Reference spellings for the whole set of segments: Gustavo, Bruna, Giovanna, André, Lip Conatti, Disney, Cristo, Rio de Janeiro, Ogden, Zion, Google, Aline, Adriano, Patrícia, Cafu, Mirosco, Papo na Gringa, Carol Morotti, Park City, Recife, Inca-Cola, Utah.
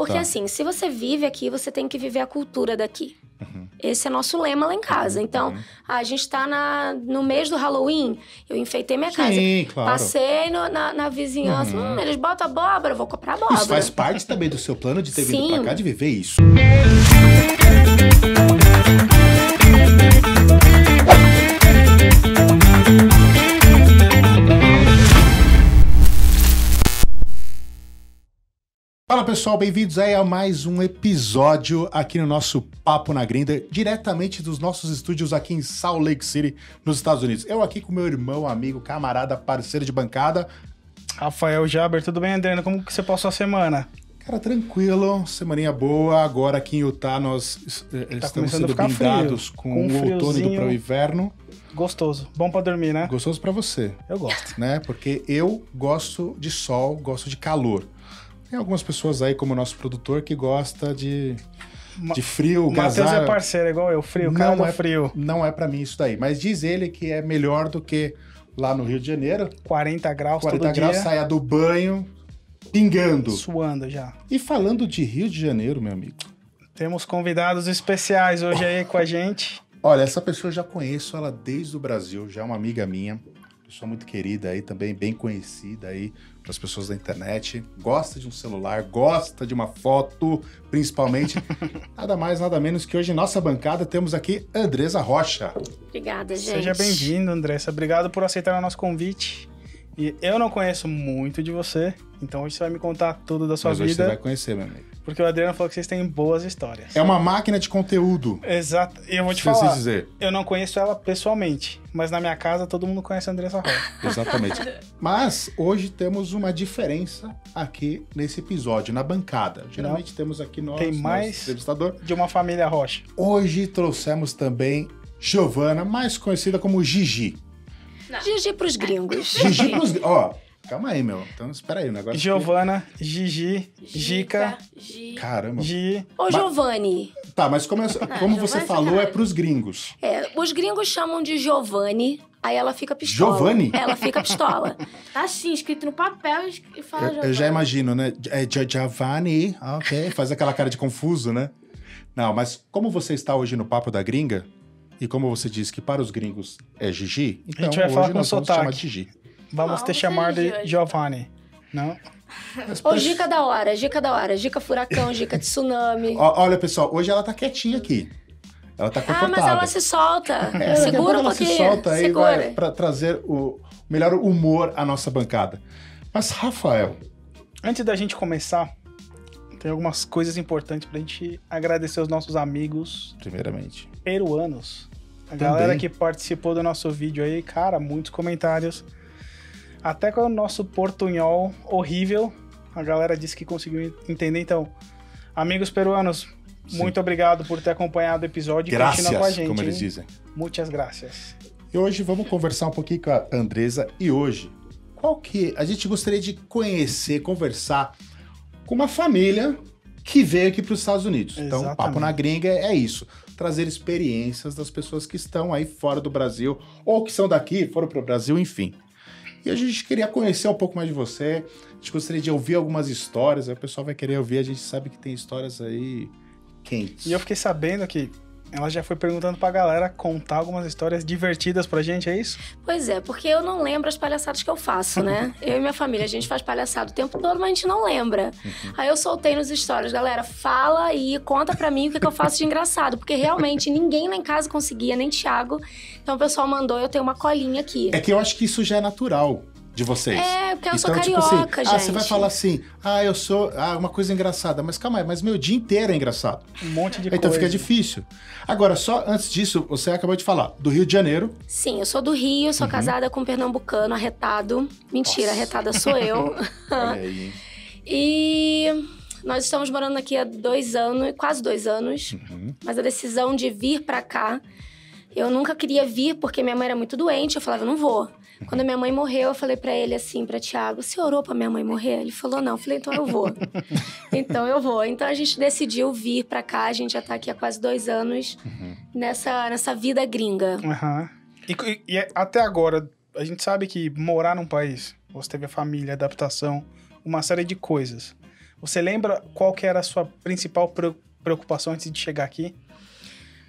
Porque assim, se você vive aqui, você tem que viver a cultura daqui. Uhum. Esse é nosso lema lá em casa. Então, a gente tá no mês do Halloween, eu enfeitei minha casa. Sim, claro. Passei na vizinhança. Eles botam abóbora, eu vou comprar abóbora. Isso faz parte também do seu plano de ter vindo pra cá, de viver isso. Fala pessoal, bem-vindos aí a mais um episódio aqui no nosso Papo na Gringa, diretamente dos nossos estúdios aqui em Salt Lake City, nos Estados Unidos. Eu aqui com meu irmão, amigo, camarada, parceiro de bancada, Rafael Jabber. Tudo bem, Adriano? Como que você passou a semana? Cara, tranquilo, semaninha boa. Agora aqui em Utah nós estamos sendo blindados com o outono indo para o inverno. Gostoso, bom pra dormir, né? Gostoso pra você. Eu gosto. Né? Porque eu gosto de sol, gosto de calor. Tem algumas pessoas aí, como o nosso produtor, que gosta de frio, gasalho. Matheus é parceiro, igual eu, frio, cara do frio. Não é pra mim isso daí, mas diz ele que é melhor do que lá no Rio de Janeiro. 40 graus todo dia. 40 graus, saia do banho, pingando. Suando já. E falando de Rio de Janeiro, meu amigo. Temos convidados especiais hoje aí com a gente. Olha, essa pessoa eu já conheço ela desde o Brasil, já é uma amiga minha. Pessoa muito querida aí também, bem conhecida aí para as pessoas da internet. Gosta de um celular, gosta de uma foto, principalmente. Nada mais, nada menos que hoje em nossa bancada temos aqui Andreza Rocha. Obrigada, gente. Seja bem-vindo, Andreza. Obrigado por aceitar o nosso convite. E eu não conheço muito de você, então hoje você vai me contar tudo da sua vida. Mas hoje você vai conhecer, meu amigo. Porque o Adriano falou que vocês têm boas histórias. É uma máquina de conteúdo. Exato. E eu vou te falar, eu não conheço ela pessoalmente, mas na minha casa todo mundo conhece a Andreza Rocha. Exatamente. Mas hoje temos uma diferença aqui nesse episódio, na bancada. Geralmente temos aqui nós, tem mais de uma família Rocha. Hoje trouxemos também Giovanna, mais conhecida como Gigi. Não. Gigi pros gringos. Gigi pros gringos. Ó, calma aí, meu. Então, espera aí o negócio. Giovanna, que... Gigi, Gica. Caramba. Ô, Giovanni. Tá, mas como você falou, é pros gringos. É, os gringos chamam de Giovanni, aí ela fica pistola. Giovanni? Ela fica pistola. Tá assim, escrito no papel e fala Giovanni. Eu já imagino, né? É Giovanni, ok. Faz aquela cara de confuso, né? Não, mas como você está hoje no Papo da Gringa, e como você disse que para os gringos é Gigi, então a gente vai hoje falar com nós sotaque. Vamos chamar de Gigi. Vamos te chamar de Giovanni, não? Ô, Gica da hora, Gica da hora. Gica furacão, Gica tsunami. Olha, pessoal, hoje ela tá quietinha aqui. Ela tá confortável. Ah, mas ela se solta. É, segura um pouquinho. Ela se solta aí para trazer o melhor humor à nossa bancada. Mas, Rafael... Antes da gente começar, tem algumas coisas importantes pra gente agradecer os nossos amigos... Primeiramente. Peruanos. A galera que participou do nosso vídeo aí, cara, muitos comentários. Até com o nosso portunhol horrível, a galera disse que conseguiu entender. Então, amigos peruanos, muito obrigado por ter acompanhado o episódio e continuar com a gente. Como eles dizem. Muitas graças. E hoje vamos conversar um pouquinho com a Andreza. E hoje, a gente gostaria de conhecer, conversar com uma família que veio aqui para os Estados Unidos. Exatamente. Então, Papo na Gringa é isso. Trazer experiências das pessoas que estão aí fora do Brasil, ou que são daqui, foram para o Brasil, enfim. E a gente queria conhecer um pouco mais de você, a gente gostaria de ouvir algumas histórias, aí o pessoal vai querer ouvir, a gente sabe que tem histórias aí quentes. E eu fiquei sabendo que ela já foi perguntando pra galera contar algumas histórias divertidas pra gente, é isso? Pois é, porque eu não lembro as palhaçadas que eu faço, né? Eu e minha família, a gente faz palhaçada o tempo todo, mas a gente não lembra. Aí eu soltei nos stories, galera, fala aí, conta pra mim o que eu faço de engraçado, porque realmente ninguém lá em casa conseguia, nem Thiago. Então o pessoal mandou, eu tenho uma colinha aqui. É que eu acho que isso já é natural de vocês. É, porque eu sou carioca, tipo assim, gente. Ah, você vai falar assim, eu sou... Ah, uma coisa engraçada. Mas calma aí, mas meu dia inteiro é engraçado. Um monte de coisa. Então fica difícil. Agora, só antes disso, você acabou de falar do Rio de Janeiro. Sim, eu sou do Rio, sou casada com um pernambucano arretado. Mentira, arretada sou eu. Olha aí. E nós estamos morando aqui há 2 anos, quase 2 anos. Mas a decisão de vir pra cá... Eu nunca queria vir porque minha mãe era muito doente, eu falava, eu não vou. Quando minha mãe morreu, eu falei pra ele assim, pra Thiago, você orou pra minha mãe morrer? Ele falou, não. Eu falei, então eu vou. Então eu vou. Então a gente decidiu vir pra cá, a gente já tá aqui há quase 2 anos, nessa vida gringa. E até agora, a gente sabe que morar num país, você teve a família, adaptação, uma série de coisas. Você lembra qual que era a sua principal preocupação antes de chegar aqui?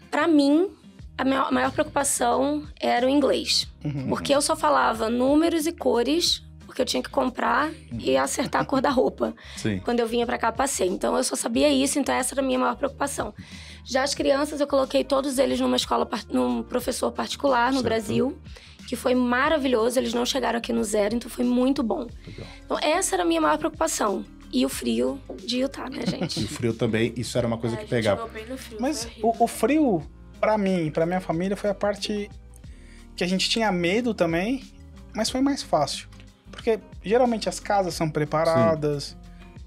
Pra mim, a maior preocupação era o inglês. Uhum. Porque eu só falava números e cores, porque eu tinha que comprar e acertar a cor da roupa. Sim. Quando eu vinha pra cá, passei. Então, eu só sabia isso, então essa era a minha maior preocupação. Já as crianças, eu coloquei todos eles numa escola, num professor particular no Brasil, que foi maravilhoso. Eles não chegaram aqui no zero, então foi muito bom. Legal. Então, essa era a minha maior preocupação. E o frio de Utah, né, gente? E o frio também, isso era uma coisa que pegava. Bem no frio, mas o frio, pra mim, pra minha família, foi a parte que a gente tinha medo também, mas foi mais fácil. Porque geralmente as casas são preparadas,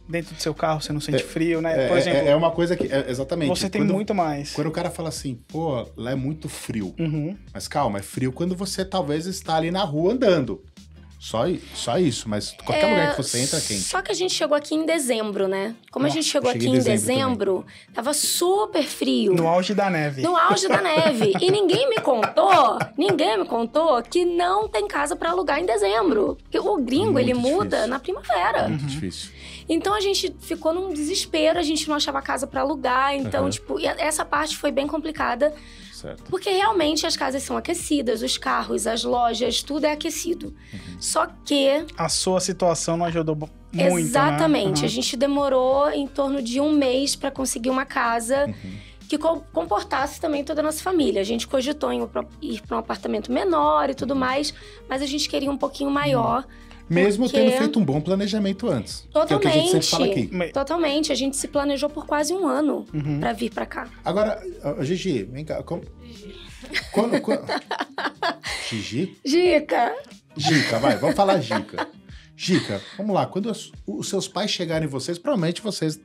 dentro do seu carro você não sente frio, né? Por exemplo, é uma coisa que, exatamente. Você tem muito mais. Quando o cara fala assim, pô, lá é muito frio. Uhum. Mas calma, é frio quando você talvez está ali na rua andando. Só isso, mas qualquer lugar que você entra, quente. Só que a gente chegou aqui em dezembro, né? Como a gente chegou aqui em dezembro, tava super frio. No auge da neve. No auge da neve. E ninguém me contou que não tem casa pra alugar em dezembro. Porque o gringo, ele muda na primavera. Muito difícil. Então, a gente ficou num desespero, a gente não achava casa pra alugar. Então, tipo, essa parte foi bem complicada. Porque realmente as casas são aquecidas, os carros, as lojas, tudo é aquecido. Uhum. Só que... A sua situação não ajudou muito, exatamente. Né? Uhum. A gente demorou em torno de um mês para conseguir uma casa que comportasse também toda a nossa família. A gente cogitou em ir para um apartamento menor e tudo mais, mas a gente queria um pouquinho maior. Mesmo tendo feito um bom planejamento antes. Totalmente. Que é o que a gente sempre fala aqui. Totalmente. A gente se planejou por quase um ano pra vir pra cá. Agora, Gigi, vem cá. Gigi? Gica. Gica, vai. Vamos falar Gica. Gica, vamos lá. Quando os seus pais chegarem em vocês, provavelmente vocês...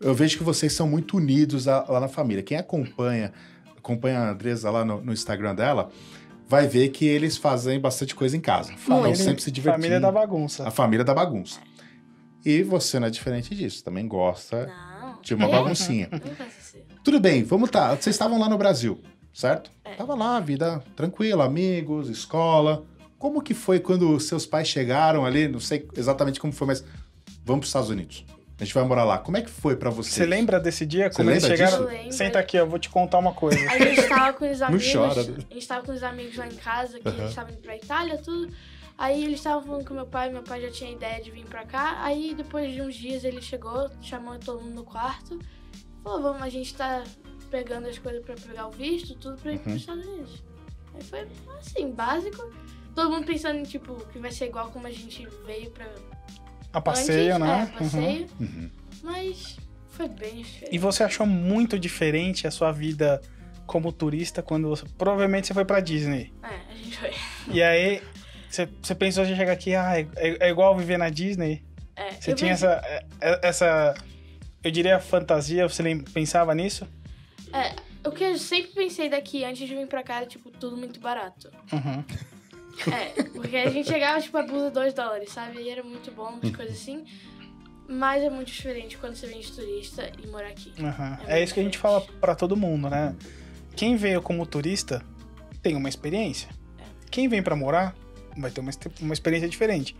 Eu vejo que vocês são muito unidos lá na família. Quem acompanha a Andreza lá no Instagram dela... vai ver que eles fazem bastante coisa em casa. Família, então, sempre se divertindo. Família da bagunça. A família da bagunça. E você não é diferente disso. Também gosta de uma baguncinha. Tudo bem, vamos Vocês estavam lá no Brasil, certo? Tava lá, vida tranquila, amigos, escola. Como que foi quando seus pais chegaram ali? Não sei exatamente como foi, mas... Vamos para os Estados Unidos. A gente vai morar lá. Como é que foi pra você? Você lembra desse dia? Como eles chegaram? Senta aqui, eu vou te contar uma coisa. A gente tava com os amigos. Não chora. A gente tava com os amigos lá em casa, que eles estavam indo pra Itália, tudo. Aí eles estavam falando com meu pai já tinha ideia de vir pra cá. Aí depois de uns dias ele chegou, chamou todo mundo no quarto. Falou, vamos, a gente tá pegando as coisas pra pegar o visto, tudo pra ir pros Estados Unidos. Aí foi assim, básico. Todo mundo pensando em, tipo, que vai ser igual como a gente veio pra... A passeio, antes, né? É, passeio. Mas foi bem diferente. E você achou muito diferente a sua vida como turista quando você... Provavelmente você foi pra Disney. É, a gente foi. E aí, você pensou em chegar aqui, é igual viver na Disney? É. Você tinha essa, eu diria, fantasia, você pensava nisso? É, o que eu sempre pensei daqui, antes de vir pra cá, era, tipo, tudo muito barato. É, porque a gente chegava, tipo, a blusa $2, sabe? E era muito bom, umas coisas assim. Mas é muito diferente quando você vem de turista e morar aqui. É isso que a gente fala pra todo mundo, né? Quem veio como turista tem uma experiência. Quem vem pra morar vai ter uma experiência diferente.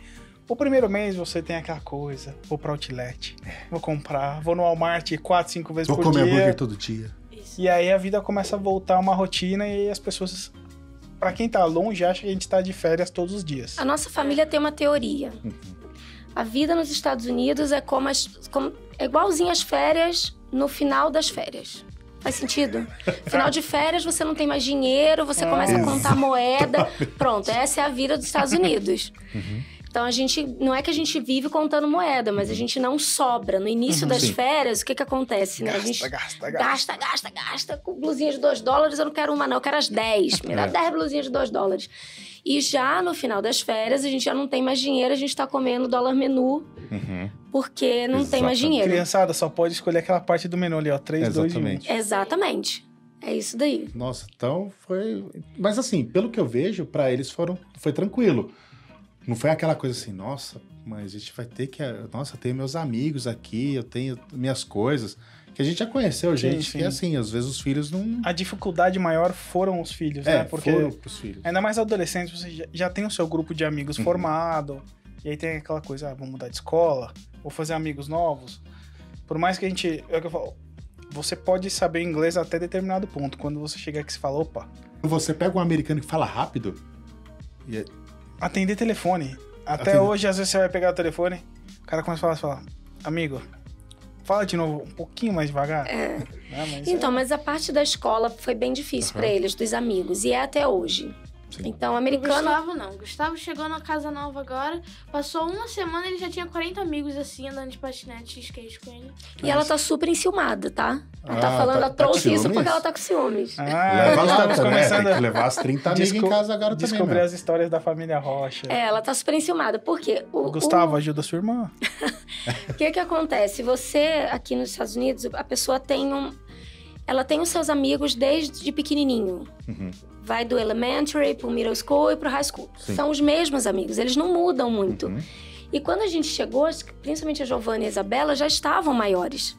O primeiro mês você tem aquela coisa, vou pra outlet, vou comprar, vou no Walmart 4-5 vezes por dia. Vou comer hambúrguer todo dia. Isso. E aí a vida começa a voltar a uma rotina e as pessoas... Pra quem tá longe, acha que a gente tá de férias todos os dias. A nossa família tem uma teoria. A vida nos Estados Unidos é é igualzinho às férias no final das férias. Faz sentido? Final de férias, você não tem mais dinheiro, você começa a contar moeda. Pronto, essa é a vida dos Estados Unidos. Então, a gente... Não é que a gente vive contando moeda, mas a gente não sobra. No início das férias, o que acontece, né? A gente gasta. Com blusinha de $2, eu não quero uma, não. Eu quero as 10. Me dá 10 blusinhas de $2. E já no final das férias, a gente já não tem mais dinheiro. A gente tá comendo dólar menu. Porque não tem mais dinheiro. Criançada, só pode escolher aquela parte do menu ali, ó. 3, 2 e 1. Exatamente. É isso daí. Nossa, então foi... Mas assim, pelo que eu vejo, pra eles foi tranquilo. Não foi aquela coisa assim, nossa, mas a gente vai ter que... Nossa, eu tenho meus amigos aqui, eu tenho minhas coisas. Que a gente já conheceu, gente. E assim, às vezes os filhos não... A dificuldade maior foram os filhos, né? Porque foram pros filhos. Ainda mais adolescentes, você já tem o seu grupo de amigos formado. E aí tem aquela coisa, vou mudar de escola, vou fazer amigos novos. Por mais que a gente... É o que eu falo. Você pode saber inglês até determinado ponto. Quando você chegar aqui, você fala, opa... Você pega um americano que fala rápido... E... Atender telefone. Até hoje, às vezes, você vai pegar o telefone... O cara começa a falar, amigo... Fala de novo, um pouquinho mais devagar. É. Né? Mas então, mas a parte da escola foi bem difícil pra eles, dos amigos. E é até hoje. Sim. Então, americano... Gustavo não. Gustavo chegou na casa nova agora, passou uma semana, ele já tinha 40 amigos, assim, andando de patinete e skate com ele. E ela tá super enciumada, tá? Ela tá falando, ela trouxe isso porque ela tá com ciúmes. Tem que levar as 30 amigas em casa agora também. Descobrir as histórias da família Rocha. É, ela tá super enciumada, porque... O Gustavo ajuda a sua irmã. O que acontece? Você, aqui nos Estados Unidos, a pessoa tem Ela tem os seus amigos desde pequenininho. Uhum. Vai do elementary pro middle school e pro high school. Sim. São os mesmos amigos, eles não mudam muito. Uhum. E quando a gente chegou, principalmente a Giovanna e a Isabela já estavam maiores.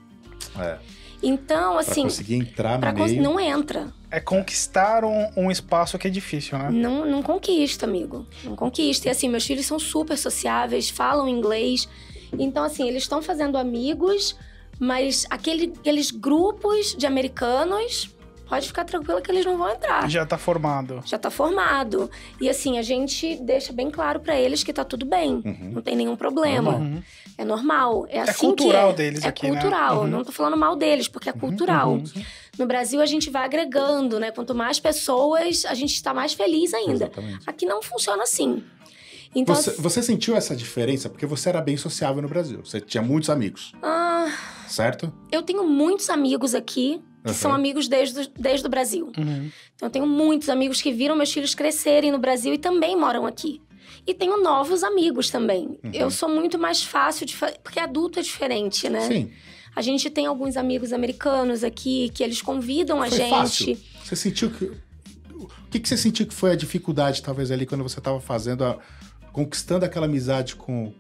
É. Então, assim... Pra conseguir entrar no meio... Não entra. É conquistar um espaço que é difícil, né? Não conquista, amigo. Não conquista. E assim, meus filhos são super sociáveis, falam inglês. Então, assim, eles estão fazendo amigos... Mas aqueles grupos de americanos, pode ficar tranquila que eles não vão entrar. Já tá formado. Já tá formado. E assim, a gente deixa bem claro pra eles que tá tudo bem. Uhum. Não tem nenhum problema. Uhum. É normal. É assim que é. É cultural deles aqui, né? É cultural. Uhum. Não tô falando mal deles, porque é cultural. Uhum. Uhum. No Brasil, a gente vai agregando, né? Quanto mais pessoas, a gente tá mais feliz ainda. Exatamente. Aqui não funciona assim. Então, você sentiu essa diferença? Porque você era bem sociável no Brasil. Você tinha muitos amigos. Certo? Eu tenho muitos amigos aqui, que são amigos desde o Brasil. Uhum. Então, eu tenho muitos amigos que viram meus filhos crescerem no Brasil e também moram aqui. E tenho novos amigos também. Uhum. Eu sou muito mais fácil de... Porque adulto é diferente, né? Sim. A gente tem alguns amigos americanos aqui, que eles convidam a gente. Fácil. Você sentiu que... O que você sentiu que foi a dificuldade, talvez, ali, quando você estava fazendo conquistando aquela amizade com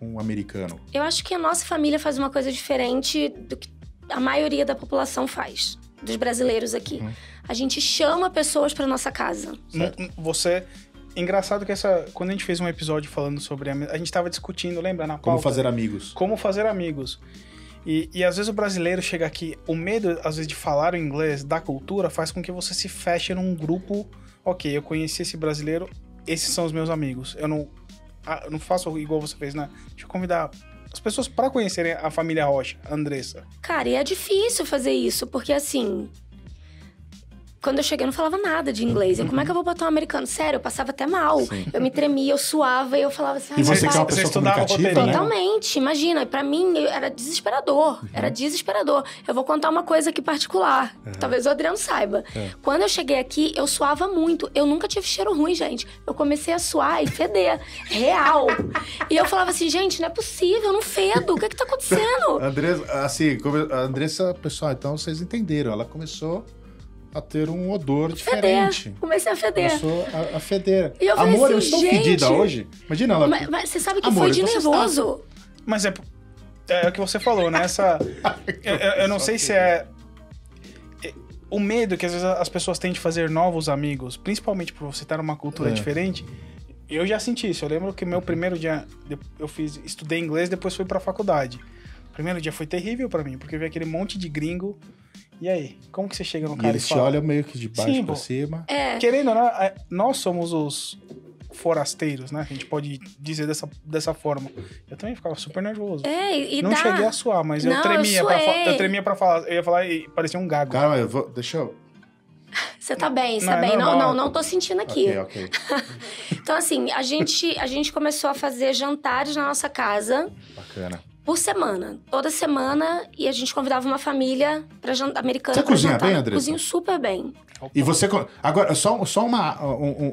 o americano? Eu acho que a nossa família faz uma coisa diferente do que a maioria da população faz, dos brasileiros aqui. A gente chama pessoas para nossa casa. Engraçado que quando a gente fez um episódio falando sobre... A gente estava discutindo, lembra? Na pauta, como fazer amigos. Como fazer amigos. E às vezes o brasileiro chega aqui... O medo, às vezes, de falar o inglês, da cultura, faz com que você se feche num grupo. Ok, eu conheci esse brasileiro, esses são os meus amigos. Eu não faço igual você fez, né? Deixa eu convidar as pessoas pra conhecerem a família Rocha, a Andreza. Cara, e é difícil fazer isso, porque assim... Quando eu cheguei, eu não falava nada de inglês. Como é que eu vou botar um americano? Sério, eu passava até mal. Sim. Eu me tremia, eu suava e eu falava assim... E você que é uma pessoa comunicativa, né? Totalmente, imagina. Pra mim, era desesperador. Uhum. Era desesperador. Eu vou contar uma coisa aqui particular. Uhum. Talvez o Adriano saiba. Uhum. Quando eu cheguei aqui, eu suava muito. Eu nunca tive cheiro ruim, gente. Eu comecei a suar e feder. Real. E eu falava assim, gente, não é possível, eu não fedo. O que é que tá acontecendo? Andreza, assim, a Andreza, pessoal, então vocês entenderam. Ela começou... a ter um odor diferente. Comecei a feder. Começou a feder. E eu falei, amor, assim, eu estou fedida hoje. Imagina ela... Mas você sabe que amor, foi de nervoso. Mas é o que você falou, né? Eu não sei se é... O medo que às vezes as pessoas têm de fazer novos amigos, principalmente por você estar numa cultura diferente, eu já senti isso. Eu lembro que meu primeiro dia... Estudei inglês, depois fui pra faculdade. O primeiro dia foi terrível pra mim, porque eu vi aquele monte de gringo... E aí, como que você chega no cara e eles te olham meio que de baixo pra cima. É. Querendo ou não, nós somos os forasteiros, né? A gente pode dizer dessa forma. Eu também ficava super nervoso. Não cheguei a suar, mas eu tremia pra falar. Eu ia falar e parecia um gago. Cara, deixa eu... Você tá bem, você tá bem. Não tô sentindo aqui. Ok. Então, assim, a gente começou a fazer jantares na nossa casa. Bacana. Por semana. Toda semana. E a gente convidava uma família americana. Você cozinha bem, Andreza? Cozinho super bem. E você... Agora, só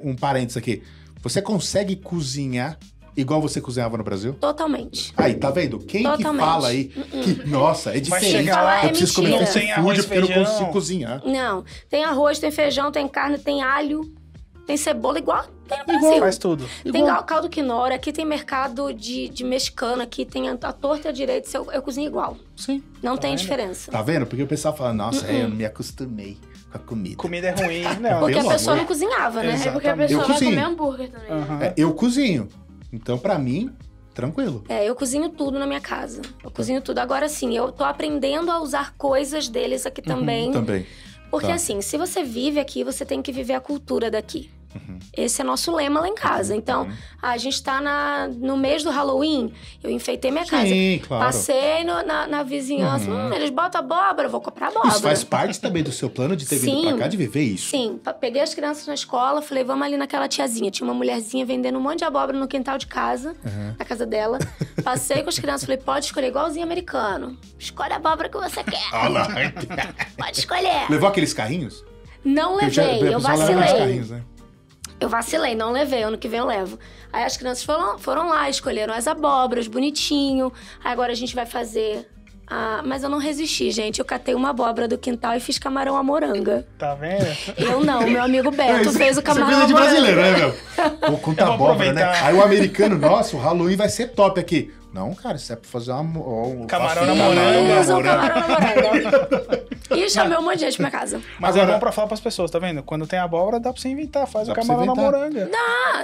um parênteses aqui. Você consegue cozinhar igual você cozinhava no Brasil? Totalmente. Aí, tá vendo? Quem que fala aí que, nossa, é diferente. Vai chegar lá, eu preciso comer sem food porque eu não consigo cozinhar. Não. Tem arroz, tem feijão, tem carne, tem alho. Tem cebola igual tem no Brasil. Faz tudo. Tem caldo quinoa, aqui tem mercado de mexicano, aqui tem a torta e a direita, eu cozinho igual. Sim. Não tem diferença. Tá vendo? Porque o pessoal fala, nossa, eu me acostumei com a comida. Comida é ruim, não. Porque a pessoa não cozinhava, né? Exatamente. É porque a pessoa vai comer hambúrguer também. Né? Eu cozinho. Então, pra mim... tranquilo. É, eu cozinho tudo na minha casa. Eu cozinho tudo. Agora, assim, eu tô aprendendo a usar coisas deles aqui também. Também. Porque, assim, se você vive aqui, você tem que viver a cultura daqui. Esse é nosso lema lá em casa. Então, a gente tá no mês do Halloween, eu enfeitei minha casa. Sim, claro. Passei na vizinhança. Eles botam abóbora, eu vou comprar abóbora. Isso faz parte também do seu plano de ter vindo pra cá, de viver isso? Sim. Peguei as crianças na escola, falei, vamos ali naquela tiazinha. Tinha uma mulherzinha vendendo um monte de abóbora no quintal de casa, na casa dela. Passei com as crianças, falei, pode escolher igualzinho americano. Escolhe a abóbora que você quer. Olá. Pode escolher. Levou aqueles carrinhos? Não levei, eu vacilei. Eu vacilei, não levei, ano que vem eu levo. Aí as crianças foram lá, escolheram as abóboras, bonitinho. Aí agora a gente vai fazer... mas eu não resisti, gente. Eu catei uma abóbora do quintal e fiz camarão à moranga. Tá vendo? Eu não, meu amigo Beto fez o camarão à moranga. Você precisa de brasileiro, né, meu? Pô, conta abóbora, né? Aí o americano, nossa, o Halloween vai ser top aqui. Não, cara, isso é pra fazer um camarão na moranga. Isso, um camarão na moranga. E chamei um monte de gente pra minha casa. Mas agora, é bom pra falar pras pessoas, tá vendo? Quando tem abóbora, dá pra você inventar. Faz o camarão na moranga.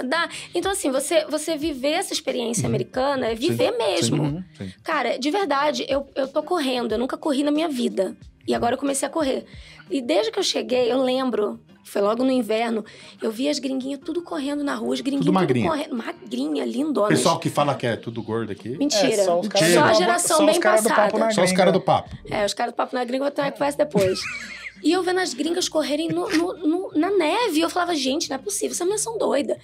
Dá. Então, assim, você viver essa experiência americana é viver mesmo. Sim. Cara, de verdade, eu tô correndo. Eu nunca corri na minha vida. E agora eu comecei a correr. E desde que eu cheguei, eu lembro... Foi logo no inverno, eu vi as gringuinhas tudo correndo na rua, as gringuinhas tudo correndo. Magrinha, lindona. O pessoal que fala que é tudo gordo aqui. Mentira. Só a geração bem passada. Só os caras do papo. É, os caras do papo na gringa eu vou ter uma conversa depois. E eu vendo as gringas correrem na neve. Eu falava, gente, não é possível, essas meninas são doidas.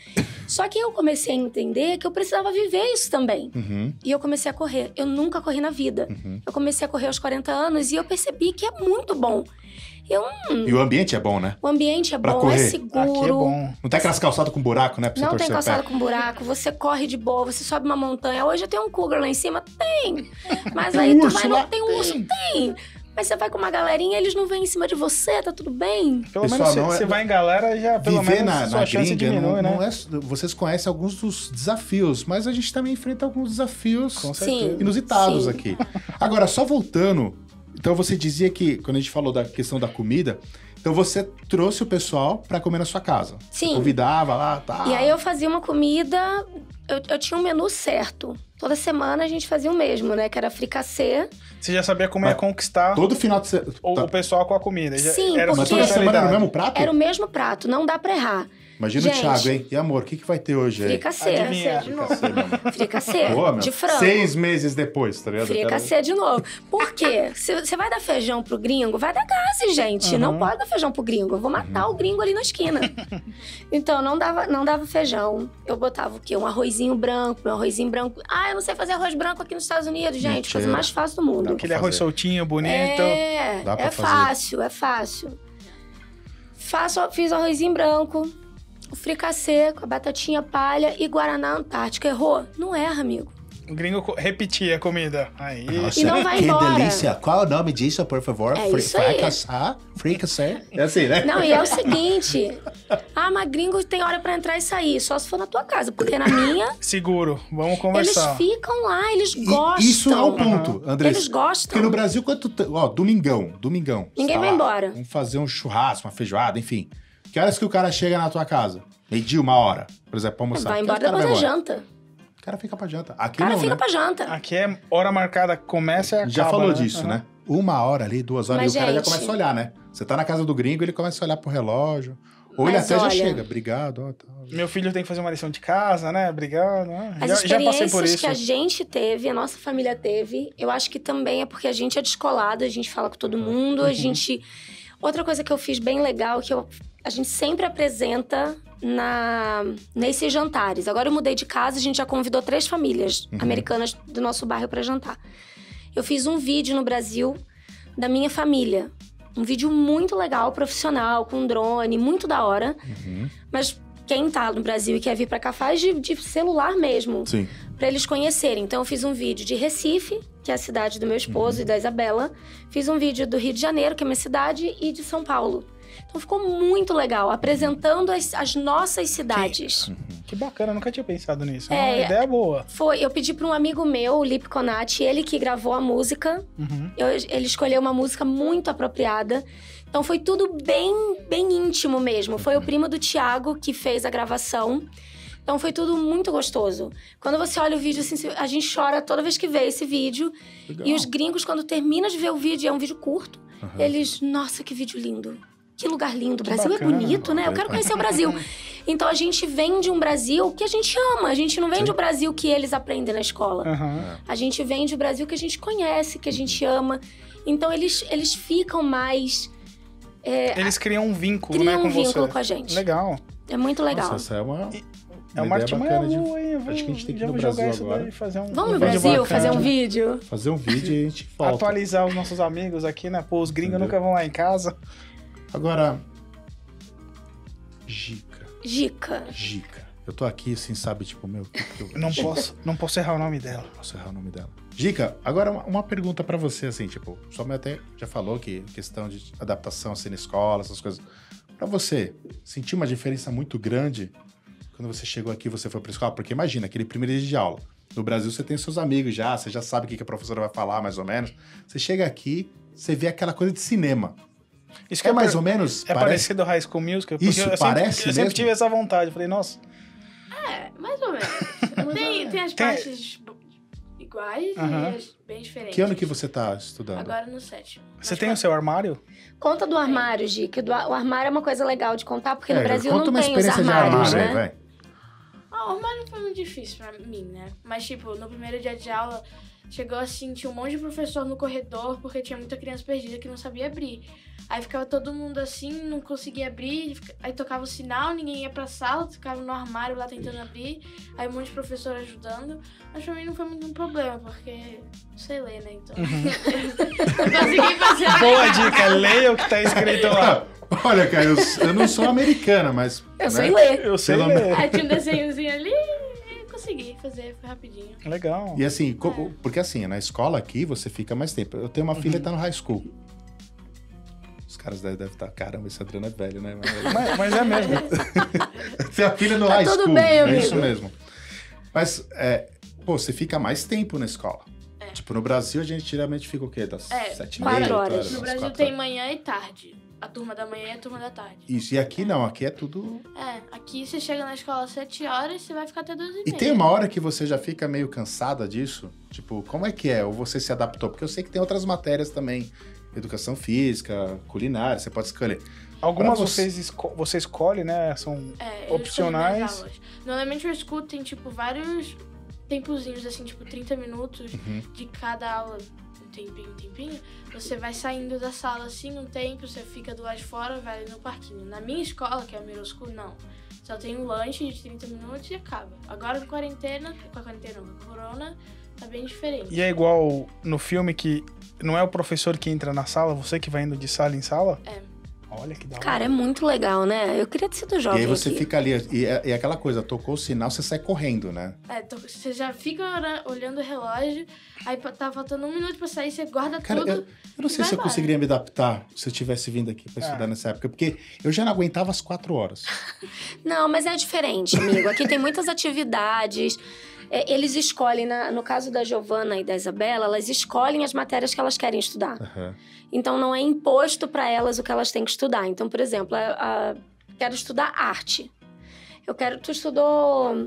Só que eu comecei a entender que eu precisava viver isso também. E eu comecei a correr. Eu nunca corri na vida. Eu comecei a correr aos 40 anos e eu percebi que é muito bom. E o ambiente é bom, né? O ambiente é pra bom, correr. É seguro. Aqui é bom. Não tem aquelas calçadas com buraco, né? Pra você torcer o pé. Não tem calçada com buraco. Você corre de boa, você sobe uma montanha. Hoje eu tenho um cougar lá em cima. Tem. Mas aí tu vai, não tem um urso? Tem. Mas você vai com uma galerinha, eles não vêm em cima de você, tá tudo bem? Pelo menos você vai em galera, já pelo menos sua chance diminui, né? Vocês conhecem alguns dos desafios, mas a gente também enfrenta alguns desafios inusitados aqui. Agora, só voltando... Então, você dizia que, quando a gente falou da questão da comida, então você trouxe o pessoal pra comer na sua casa. Sim. Você convidava lá, E aí eu fazia uma comida, eu tinha um menu certo. Toda semana a gente fazia o mesmo, né? Que era fricassê. Você já sabia como ia conquistar todo final de semana o pessoal com a comida. Sim, era porque... Mas toda semana era o mesmo prato? Era o mesmo prato, não dá pra errar. Imagina o Thiago, hein? E amor, o que vai ter hoje aí? Fricassê. Fricassê de frango. 6 meses depois, tá ligado? Fricassê de novo. Por quê? Você vai dar feijão pro gringo? Vai dar gases, gente. Não pode dar feijão pro gringo. Eu vou matar o gringo ali na esquina. Então, não dava feijão. Eu botava o quê? Um arrozinho branco, meu arrozinho branco. Ah, eu não sei fazer arroz branco aqui nos Estados Unidos, gente. Coisa mais fácil do mundo. Aquele arroz soltinho, bonito. É fácil, é fácil. Fiz o arrozinho branco. O fricassê com a batatinha palha e guaraná antártico. Errou? Não erra, amigo. O gringo repetia a comida. Aí. Nossa, e não vai embora. Que delícia. Qual o nome disso, por favor? É isso aí. Fricassê. É assim, né? Não, e é o seguinte. Mas gringo tem hora pra entrar e sair. Só se for na tua casa, porque na minha... Seguro. Vamos conversar. Eles ficam lá, eles gostam. Isso é o ponto, André. Eles gostam. Porque no Brasil, ó, domingão. Ninguém vai embora. Vamos fazer um churrasco, uma feijoada, enfim. Que horas que o cara chega na tua casa? Meio-dia, 1h, por exemplo, pra almoçar. Vai embora depois da janta. O cara fica pra janta. Aqui não, né? O cara fica pra janta. Aqui é hora marcada, começa e acaba. Já falou disso, né? 1h ali, 2 horas, e o cara já começa a olhar, né? Você tá na casa do gringo, ele começa a olhar pro relógio. Ou ele até já chega. Obrigado. Meu filho tem que fazer uma lição de casa, né? Obrigado. Já passei por isso. As experiências que a gente teve, a nossa família teve, eu acho que também é porque a gente é descolado, a gente fala com todo mundo, a gente... Outra coisa que eu fiz bem legal, que a gente sempre apresenta nesses jantares. Agora eu mudei de casa, a gente já convidou 3 famílias americanas do nosso bairro pra jantar. Eu fiz um vídeo no Brasil da minha família. Um vídeo muito legal, profissional, com drone, muito da hora. Mas quem tá no Brasil e quer vir pra cá faz de celular mesmo. Sim. Pra eles conhecerem. Então eu fiz um vídeo de Recife, que é a cidade do meu esposo e da Isabela. Fiz um vídeo do Rio de Janeiro, que é minha cidade, e de São Paulo. Então ficou muito legal, apresentando as nossas cidades. Que bacana, nunca tinha pensado nisso. É uma ideia boa. Eu pedi pra um amigo meu, o Lip Conatti, ele que gravou a música. Ele escolheu uma música muito apropriada. Então foi tudo bem íntimo mesmo. Foi o primo do Thiago que fez a gravação. Então foi tudo muito gostoso. Quando você olha o vídeo, assim, a gente chora toda vez que vê esse vídeo. Legal. E os gringos, quando terminam de ver o vídeo, é um vídeo curto, eles... Nossa, que vídeo lindo. Que lugar lindo. O Brasil é bonito, né? Eu quero conhecer o Brasil. Então, a gente vende um Brasil que a gente ama. A gente não vende o Brasil que eles aprendem na escola. A gente vende o Brasil que a gente conhece, que a gente ama. Então, eles ficam mais... eles criam um vínculo, né, com você. Criam um vínculo com a gente. Legal. É muito legal. Nossa, essa é uma... É uma artimanha boa, hein? Acho que a gente tem que ir no Brasil agora. Vamos no Brasil fazer um vídeo? Fazer um vídeo e a gente volta. Atualizar os nossos amigos aqui, né? Pô, os gringos nunca vão lá em casa. Agora, Gica. Eu tô aqui, assim, sabe, tipo, meu... Que eu... não posso errar o nome dela. Gica, agora uma pergunta pra você, assim, tipo, sua mãe até já falou que questão de adaptação, assim, na escola, essas coisas. Pra você, sentiu uma diferença muito grande quando você chegou aqui, você foi pra escola? Porque imagina, aquele primeiro dia de aula. No Brasil, você tem seus amigos já, você já sabe o que a professora vai falar, mais ou menos. Você chega aqui, você vê aquela coisa de cinema. Isso que é mais ou menos... É parecido High School Musical? Isso, parece mesmo? Eu sempre tive essa vontade. Eu falei, nossa... É, mais ou menos. Tem as partes iguais e as bem diferentes. Que ano que você tá estudando? Agora no 7º. Você tem o seu armário? Conta do armário, Gi. Que o armário é uma coisa legal de contar, porque no Brasil não tem os armários, né? O armário não foi muito difícil pra mim, né? Mas, tipo, no primeiro dia de aula... Chegou assim, tinha um monte de professor no corredor, porque tinha muita criança perdida que não sabia abrir. Aí ficava todo mundo assim, não conseguia abrir, aí tocava o sinal, ninguém ia pra sala, ficava no armário lá tentando abrir, aí um monte de professor ajudando. Mas pra mim não foi muito um problema, porque sei ler, né, então. Consegui fazer. Boa dica, leia o que tá escrito lá. Olha, cara, eu não sou americana, mas... Eu sei ler. Eu sei ler. Aí tinha um desenhozinho ali... Consegui fazer, foi rapidinho. Legal. E assim, porque assim, na escola aqui você fica mais tempo. Eu tenho uma filha que tá no high school. Os caras devem estar, caramba, esse Adriano é velho, né? Mas é mesmo. Tem a filha no high school. Tudo bem, amigo. É isso mesmo. Mas, pô, você fica mais tempo na escola. É. Tipo, no Brasil a gente geralmente fica o quê? Das 7h30, 8h. No Brasil tem manhã e tarde. A turma da manhã e a turma da tarde. Isso, e aqui não, aqui é tudo... É, aqui você chega na escola às 7h e você vai ficar até 2h30. E tem uma hora que você já fica meio cansada disso? Tipo, como é que é? Ou você se adaptou? Porque eu sei que tem outras matérias também. Educação física, culinária, você pode escolher. Algumas você escolhe, né? São opcionais. No Elementary School tem, tipo, vários tempozinhos, assim, tipo, 30 minutos de cada aula. Tempinho, você vai saindo da sala assim um tempo, você fica do lado de fora, vai ali no parquinho. Na minha escola, que é o Mirosco, não. Só tem um lanche de 30 minutos e acaba. Agora com a corona, tá bem diferente. E é igual no filme que não é o professor que entra na sala, você que vai indo de sala em sala? É. Olha que da hora. Cara, é muito legal, né? Eu queria ter sido jovem. E aí você fica ali, e aquela coisa, tocou o sinal, você sai correndo, né? É, você já fica olhando o relógio, aí tá faltando 1 minuto pra sair, você guarda tudo. Eu não sei se eu conseguiria me adaptar se eu tivesse vindo aqui pra estudar nessa época, porque eu já não aguentava as 4 horas. Não, mas é diferente, amigo. Aqui tem muitas atividades. Eles escolhem, no caso da Giovanna e da Isabela, elas escolhem as matérias que elas querem estudar. Então, não é imposto para elas o que elas têm que estudar. Então, por exemplo, quero estudar arte. Tu estudou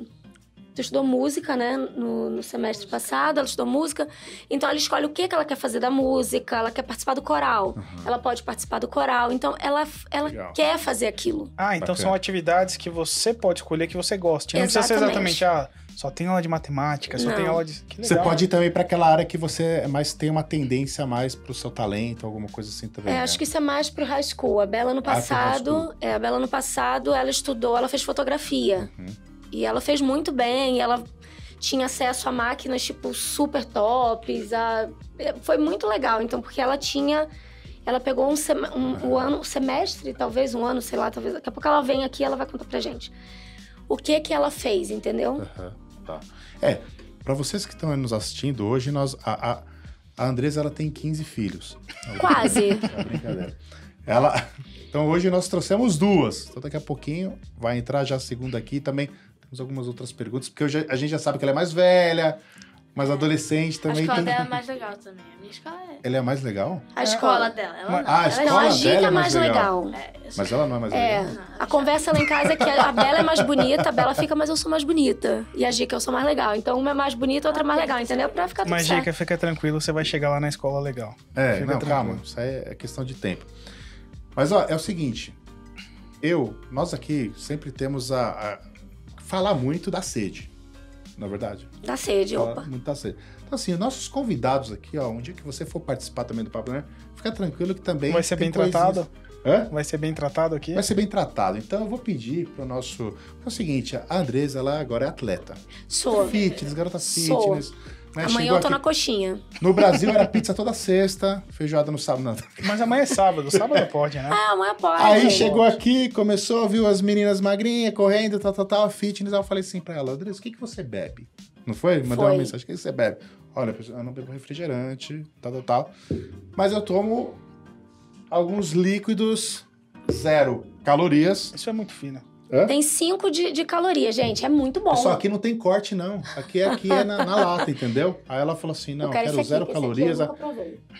música, né? No semestre passado, ela estudou música. Então, ela escolhe o que ela quer fazer da música. Ela quer participar do coral. Ela pode participar do coral. Então, ela quer fazer aquilo. Ah, então são atividades que você pode escolher que você goste. Não precisa ser exatamente... Só tem aula de matemática, só tem aula de... Que legal. Você pode ir também para aquela área que você mais tem uma tendência mais pro seu talento, alguma coisa assim também. É, acho que isso é mais pro high school. A Bela no passado, ela estudou, ela fez fotografia. E ela fez muito bem, ela tinha acesso a máquinas tipo super tops, foi muito legal. Então, porque ela tinha... Ela pegou um semestre, talvez um ano, sei lá, talvez. Daqui a pouco ela vem aqui e ela vai contar pra gente o que ela fez, entendeu? Tá. É, pra vocês que estão nos assistindo hoje, a Andreza, ela tem 15 filhos. Quase! É brincadeira. Então, hoje nós trouxemos 2. Então, daqui a pouquinho, vai entrar já a segunda aqui. Também temos algumas outras perguntas, porque a gente já sabe que ela é mais velha. Mas adolescente também... A escola dela é mais legal também. A minha escola é... Ela é a mais legal? A escola dela. Ela não. A escola dela é mais legal. Mas ela não é mais legal. A conversa lá em casa é que a Bela é mais bonita, a Bela fica, mas eu sou mais bonita. E a Gica, eu sou mais legal. Então uma é mais bonita, a outra é mais legal, entendeu? Pra ficar tudo certo. Mas Gica, fica tranquilo, você vai chegar lá na escola legal. É, não, calma. Isso aí é questão de tempo. Mas ó, é o seguinte. Nós aqui sempre temos a falar muito da sede. Na verdade. Da sede, opa. Muito da sede. Então, assim, nossos convidados aqui, ó, um dia que você for participar também do Papo, né? Fica tranquilo que também... Vai ser bem tratado? Hã? Vai ser bem tratado aqui? Vai ser bem tratado. Então, eu vou pedir pro nosso... É o seguinte, a Andreza, ela agora é atleta. Sou. Fitness, garota fitness. Né? Amanhã eu tô na coxinha. No Brasil era pizza toda sexta, feijoada no sábado. Não. Mas amanhã é sábado, sábado pode, né? Ah, amanhã pode. Aí chegou aqui, começou, viu as meninas magrinhas, correndo, tal, fitness. Aí eu falei assim pra ela, Andreza, o que você bebe? Não foi? Mandou uma mensagem, o que você bebe? Olha, eu não bebo refrigerante, tal. Mas eu tomo alguns líquidos, 0 calorias. Isso é muito fino. Hã? Tem 5 de caloria, gente. É muito bom. Só aqui não tem corte, não. Aqui é na lata, entendeu? Aí ela falou assim, não, eu quero 0 calorias. Aí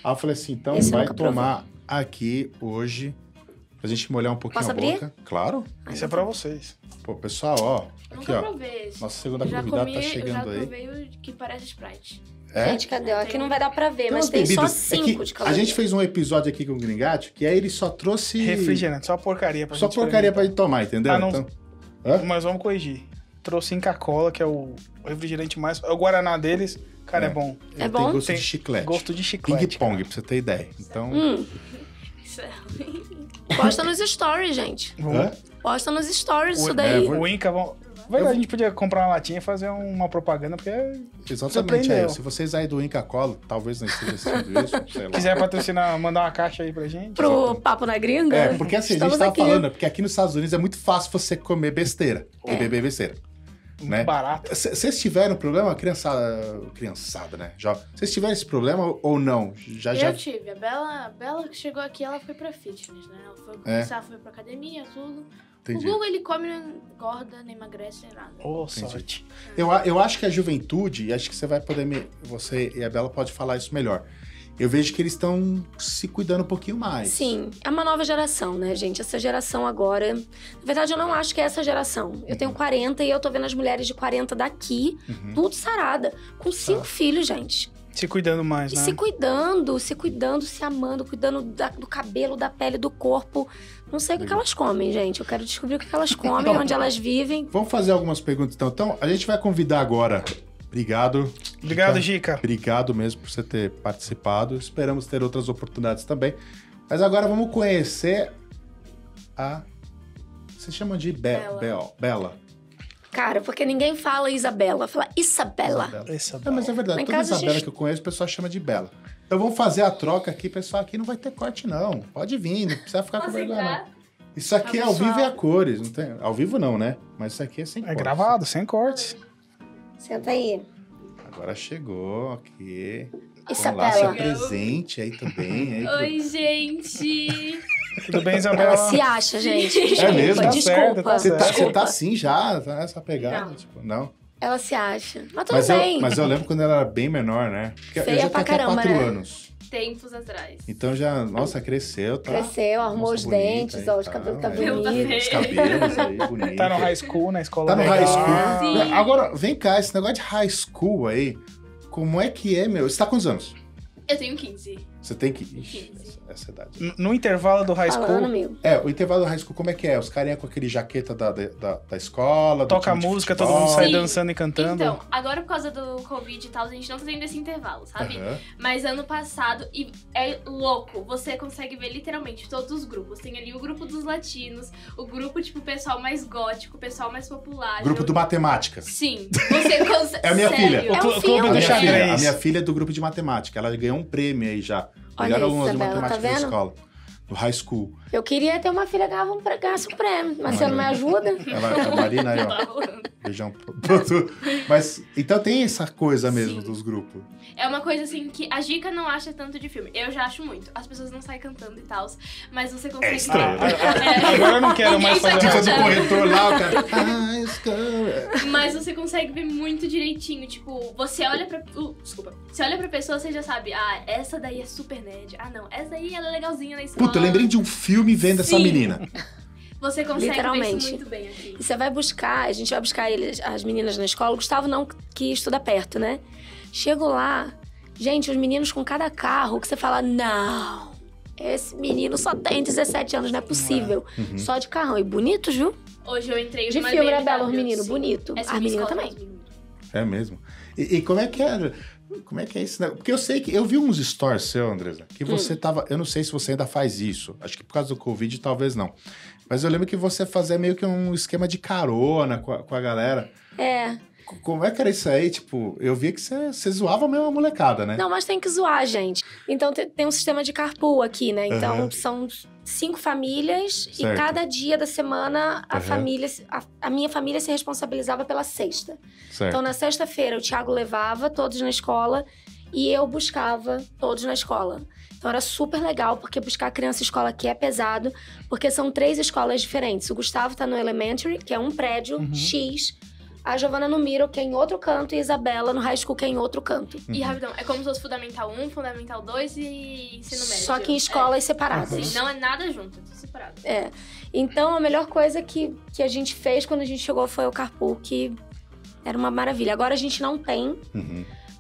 eu falei assim, então esse vai tomar aqui hoje, pra gente molhar um pouquinho a boca. Claro. Isso é pra vocês. Pô, pessoal, ó. Aqui, ó. Nossa segunda convidada tá chegando aí. Eu já provei o que parece Sprite. É? Gente, cadê? Aqui não vai dar pra ver, mas tem só 5 de calorias. A gente fez um episódio aqui com o Gringatti, que aí ele só trouxe... Refrigerante, só porcaria pra gente tomar. Só porcaria pra gente tomar, entendeu? Ah, não. Então... Mas vamos corrigir. Trouxe Inca-Cola, que é o refrigerante mais... O Guaraná deles, cara, é bom. É bom? Tem gosto de chiclete. Gosto de chiclete. Ping-pong, pra você ter ideia. Então... Isso é ruim. Posta nos stories, gente. Posta nos stories isso daí. O Inca... Verdade, a gente podia comprar uma latinha e fazer uma propaganda, porque... Exatamente, se vocês aí do Inca-Cola, talvez não esteja assistindo isso, sei lá. Quiser patrocinar, mandar uma caixa aí pra gente. Pro Papo na Gringa. É, porque assim, a gente tava falando, porque aqui nos Estados Unidos é muito fácil você comer besteira, ou beber besteira. Muito barato. Vocês tiveram problema, criançada, né? Vocês tiveram esse problema ou não? Eu tive. A Bela chegou aqui, ela foi pra fitness, né? Ela foi começar, foi pra academia, tudo... Entendi. O Google, ele come, não engorda, nem emagrece, nem nada. Oh, sorte. Eu acho que a juventude, e acho que você vai poder você e a Bela pode falar isso melhor. Eu vejo que eles estão se cuidando um pouquinho mais. Sim, é uma nova geração, né, gente? Essa geração agora... Na verdade, eu não acho que é essa geração. Eu tenho 40 e eu tô vendo as mulheres de 40 daqui, tudo sarada, com 5 filhos, gente. Se cuidando mais, né? E se cuidando, se amando, cuidando do cabelo, da pele, do corpo. Não sei o que elas comem, gente. Eu quero descobrir o que elas comem, então, onde elas vivem. Vamos fazer algumas perguntas, então. Então, a gente vai convidar agora. Obrigado. Obrigado, Gica. Obrigado mesmo por você ter participado. Esperamos ter outras oportunidades também. Mas agora vamos conhecer a... Você chama de Bela. Cara, porque ninguém fala Isabela, fala Isabela. É, mas é verdade, toda Isabela que eu conheço, o pessoal chama de Bela. Então vamos fazer a troca aqui, pessoal, aqui não vai ter corte não, pode vir, não precisa ficar com vergonha. Isso aqui é ao vivo e a cores, não tem? Ao vivo não, né? Mas isso aqui é sem corte. É gravado, sem cortes. Senta aí. Agora chegou aqui. Isabela. Vamos lá, se apresente aí também. Oi, gente. Tudo bem, Isabela? Ela se acha, gente. Desculpa, é mesmo? Tá desculpa. Você tá assim já, tá nessa pegada? Não. Tipo, não? Ela se acha. Mas tudo bem. Mas eu lembro quando ela era bem menor, né? Porque feia eu já pra caramba, 4 anos. Tempos atrás. Então já, nossa, cresceu, tá? Cresceu, arrumou os dentes, ó, os cabelos tá bonito. Os cabelos aí, bonito. Tá no high school, na escola. Tá no high school. Sim. Agora, vem cá, esse negócio de high school aí, como é que é, meu? Você tá com quantos anos? Eu tenho 15. Você tem 15? Essa idade. No intervalo do high school... Falando, o intervalo do high school, como é que é? Os carinha com aquele jaqueta da escola... Toca a música, todo mundo sai dançando e cantando. Então, agora por causa do Covid e tal, a gente não tá tendo esse intervalo, sabe? Mas ano passado, e é louco, você consegue ver literalmente todos os grupos. Tem ali o grupo dos latinos, o grupo, tipo, pessoal mais gótico, o pessoal mais popular. Grupo do matemática. Sim. Você consegue... É a minha filha. A minha filha é do grupo de matemática, ela ganhou um prêmio aí já. Olha, Isabela, tá vendo? do high school. Eu queria ter uma filha que ganhasse um prêmio, mas você não me ajuda. A Marina aí, ó. Beijão. Mas, então tem essa coisa mesmo. Sim. Dos grupos. É uma coisa assim que a Gica não acha tanto de filme. Eu já acho muito. As pessoas não saem cantando e tal, mas você consegue... É estranho. Agora eu não quero mais fazer coisa do corretor lá, o cara... Mas você consegue ver muito direitinho. Tipo, você olha pra... Desculpa. Você olha pra pessoa, você já sabe. Ah, essa daí é super nerd. Ah, não. Essa daí ela é legalzinha na escola. Puta, eu lembrei de um filme vendo essa menina. Você consegue ver isso muito bem aqui. E você vai buscar, a gente vai buscar as meninas na escola. O Gustavo não, que estuda perto, né? Chego lá, gente, os meninos com cada carro que você fala, não, esse menino só tem 17 anos, não é possível. Uhum. Só de carrão. E bonito, viu? Hoje eu entrei de filme, é belo, os meninos, bonito. As meninas também. É mesmo. E como é que era? Como é que é isso? Porque eu sei que... Eu vi uns stories seu, Andreza, que você tava... Eu não sei se você ainda faz isso. Acho que por causa do Covid, talvez não. Mas eu lembro que você fazia meio que um esquema de carona com a galera. É. Como é que era isso aí? Tipo, eu via que você zoava mesmo a molecada, né? Não, mas tem que zoar, gente. Então, tem um sistema de carpool aqui, né? Então, são 5 famílias. Certo. E cada dia da semana, a minha família se responsabilizava pela sexta. Certo. Então, na sexta-feira, o Thiago levava todos na escola e eu buscava todos na escola. Então, era super legal, porque buscar criança em escola aqui é pesado, porque são 3 escolas diferentes. O Gustavo tá no Elementary, que é um prédio X... A Giovanna no Miro, que é em outro canto, e a Isabela no High School, que é em outro canto. E rapidão, é como se fosse Fundamental 1, Fundamental 2 e Ensino Médio. Só que em escolas separadas. Sim, não é nada junto, é separado. É. Então, a melhor coisa que a gente fez quando a gente chegou foi o carpool, que era uma maravilha. Agora a gente não tem,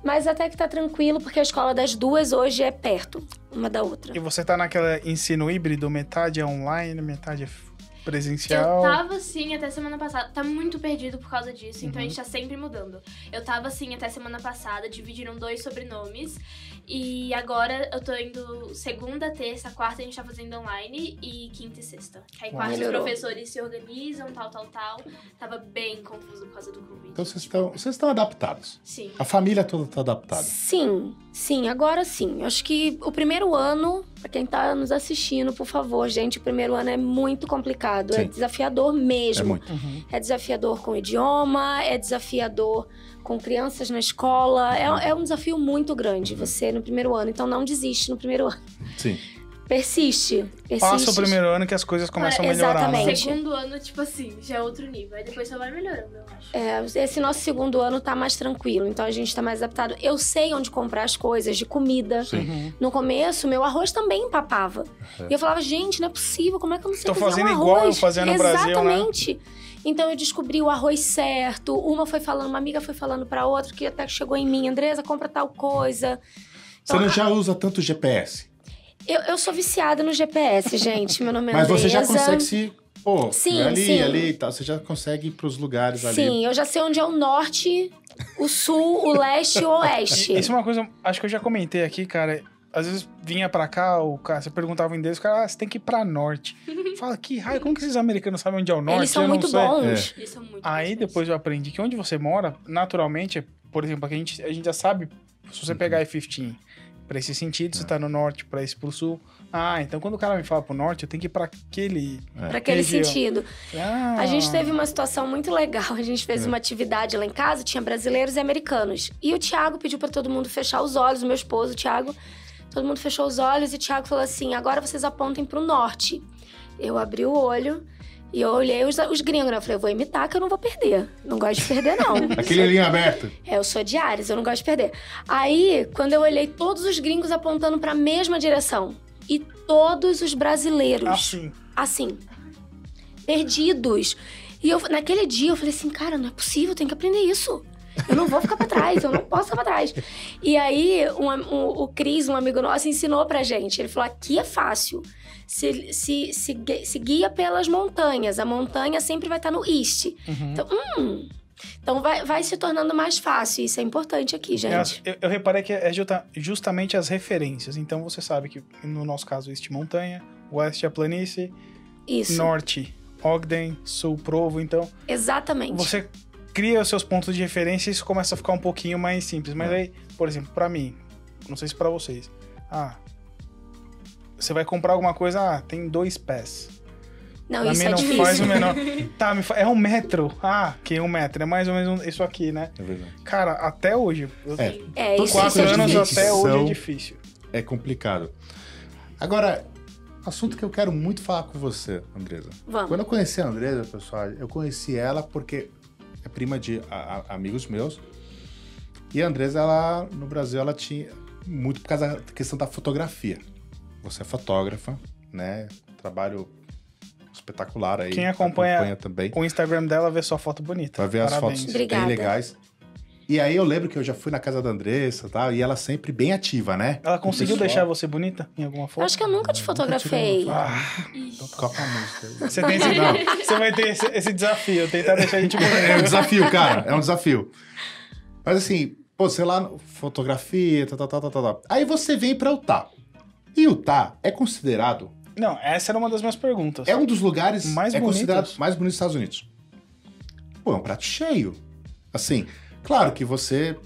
mas até que tá tranquilo, porque a escola das duas hoje é perto, uma da outra. E você tá naquela ensino híbrido, metade é online, metade é... presencial. Eu tava assim até semana passada. Tá muito perdido por causa disso, então a gente tá sempre mudando. Eu tava assim até semana passada, dividiram 2 sobrenomes. E agora eu tô indo segunda, terça, quarta, a gente tá fazendo online. E quinta e sexta. Aí quarta os professores se organizam, tal. Tava bem confuso por causa do Covid. Então vocês estão adaptados? Sim. A família toda tá adaptada? Sim, sim, agora sim. Eu acho que o primeiro ano, pra quem tá nos assistindo, por favor, gente, o primeiro ano é muito complicado. Sim. É desafiador mesmo. É muito. É desafiador com idioma, é desafiador com crianças na escola. É um desafio muito grande você no primeiro ano. Então, não desiste no primeiro ano. Sim. Persiste. Passa o primeiro ano que as coisas começam a melhorar. Exatamente. Né? Segundo ano, tipo assim, já é outro nível. Aí depois só vai melhorando, eu acho. É, esse nosso segundo ano tá mais tranquilo. Então, a gente tá mais adaptado. Eu sei onde comprar as coisas de comida. Sim. No começo, meu arroz também empapava. E eu falava, gente, não é possível. Como é que eu não sei cozinhar um arroz? Tô fazendo igual eu fazia no Brasil, né? Exatamente. Então, eu descobri o arroz certo. Uma amiga foi falando pra outra, que até chegou em mim. Andreza, compra tal coisa. Então, você não já usa tanto GPS? Eu sou viciada no GPS, gente. Meu nome é Andreza. Mas você já consegue se... Pô, sim, ali e tal. Você já consegue ir pros lugares ali. Sim, eu já sei onde é o norte, o sul, o leste e o oeste. Isso é uma coisa... Acho que eu já comentei aqui, cara. Às vezes vinha pra cá, o cara, você perguntava o endereço, o cara, você tem que ir pra norte. Fala, que raio, como que esses americanos sabem onde é o norte? Eles são muito bons. Eles são muito bons. Aí depois eu aprendi que onde você mora, naturalmente, por exemplo, aqui a gente já sabe, se você pegar a E-15... Pra esse sentido, você tá no norte, pra esse pro sul. Ah, então quando o cara me fala pro norte, eu tenho que ir pra aquele... Pra aquele sentido. Ah. A gente teve uma situação muito legal. A gente fez uma atividade lá em casa, tinha brasileiros e americanos. E o Thiago pediu pra todo mundo fechar os olhos, o meu esposo, o Thiago. Todo mundo fechou os olhos e o Thiago falou assim, agora vocês apontem pro norte. Eu abri o olho... E eu olhei os gringos, né? Eu falei, eu vou imitar que eu não vou perder. Não gosto de perder, não. Aquele olhinho aberto. É, eu sou de Ares, eu não gosto de perder. Aí, quando eu olhei, todos os gringos apontando pra mesma direção. E todos os brasileiros. Assim. Perdidos. E eu, naquele dia, eu falei assim, cara, não é possível, eu tenho que aprender isso. Eu não vou ficar pra trás, eu não posso ficar pra trás. E aí, o Chris, um amigo nosso, ensinou pra gente. Ele falou, aqui é fácil. Se guia pelas montanhas. A montanha sempre vai estar no east. Então, então vai se tornando mais fácil. Isso é importante aqui, gente. Eu reparei que é justamente as referências. Então, você sabe que, no nosso caso, east montanha, oeste a planície, norte Ogden, sul Provo, então... Exatamente. Você cria os seus pontos de referência e isso começa a ficar um pouquinho mais simples. Mas aí, por exemplo, pra mim, não sei se pra vocês... Você vai comprar alguma coisa, ah, tem 2 pés. Não, pra isso mim é não difícil. Faz o menor. Tá, é 1 metro. Ah, que 1 metro. É mais ou menos isso aqui, né? É verdade. Cara, até hoje. Por 4 anos até hoje é difícil. É complicado. Agora, assunto que eu quero muito falar com você, Andreza. Vamos. Quando eu conheci a Andreza, pessoal, eu conheci ela porque é prima de amigos meus. E a Andreza, ela, no Brasil, ela tinha muito por causa da questão da fotografia. Você é fotógrafa, né? Trabalho espetacular aí. Quem acompanha também o Instagram dela vê sua foto bonita. Vai ver as fotos bem legais. E aí eu lembro que eu já fui na casa da Andreza, tá? E ela sempre bem ativa, né? Ela conseguiu deixar você bonita em alguma foto? Eu acho que eu nunca te fotografei. Então toca a música. Você tem você vai ter esse desafio, tentar deixar a gente bonita. É um desafio, cara. É um desafio. Mas assim, pô, sei lá, fotografia, tá. Aí você vem pra Utah. E Utah é considerado... Não, essa era uma das minhas perguntas. É um dos lugares considerado mais bonito dos Estados Unidos. Pô, é um prato cheio. Assim, claro que você...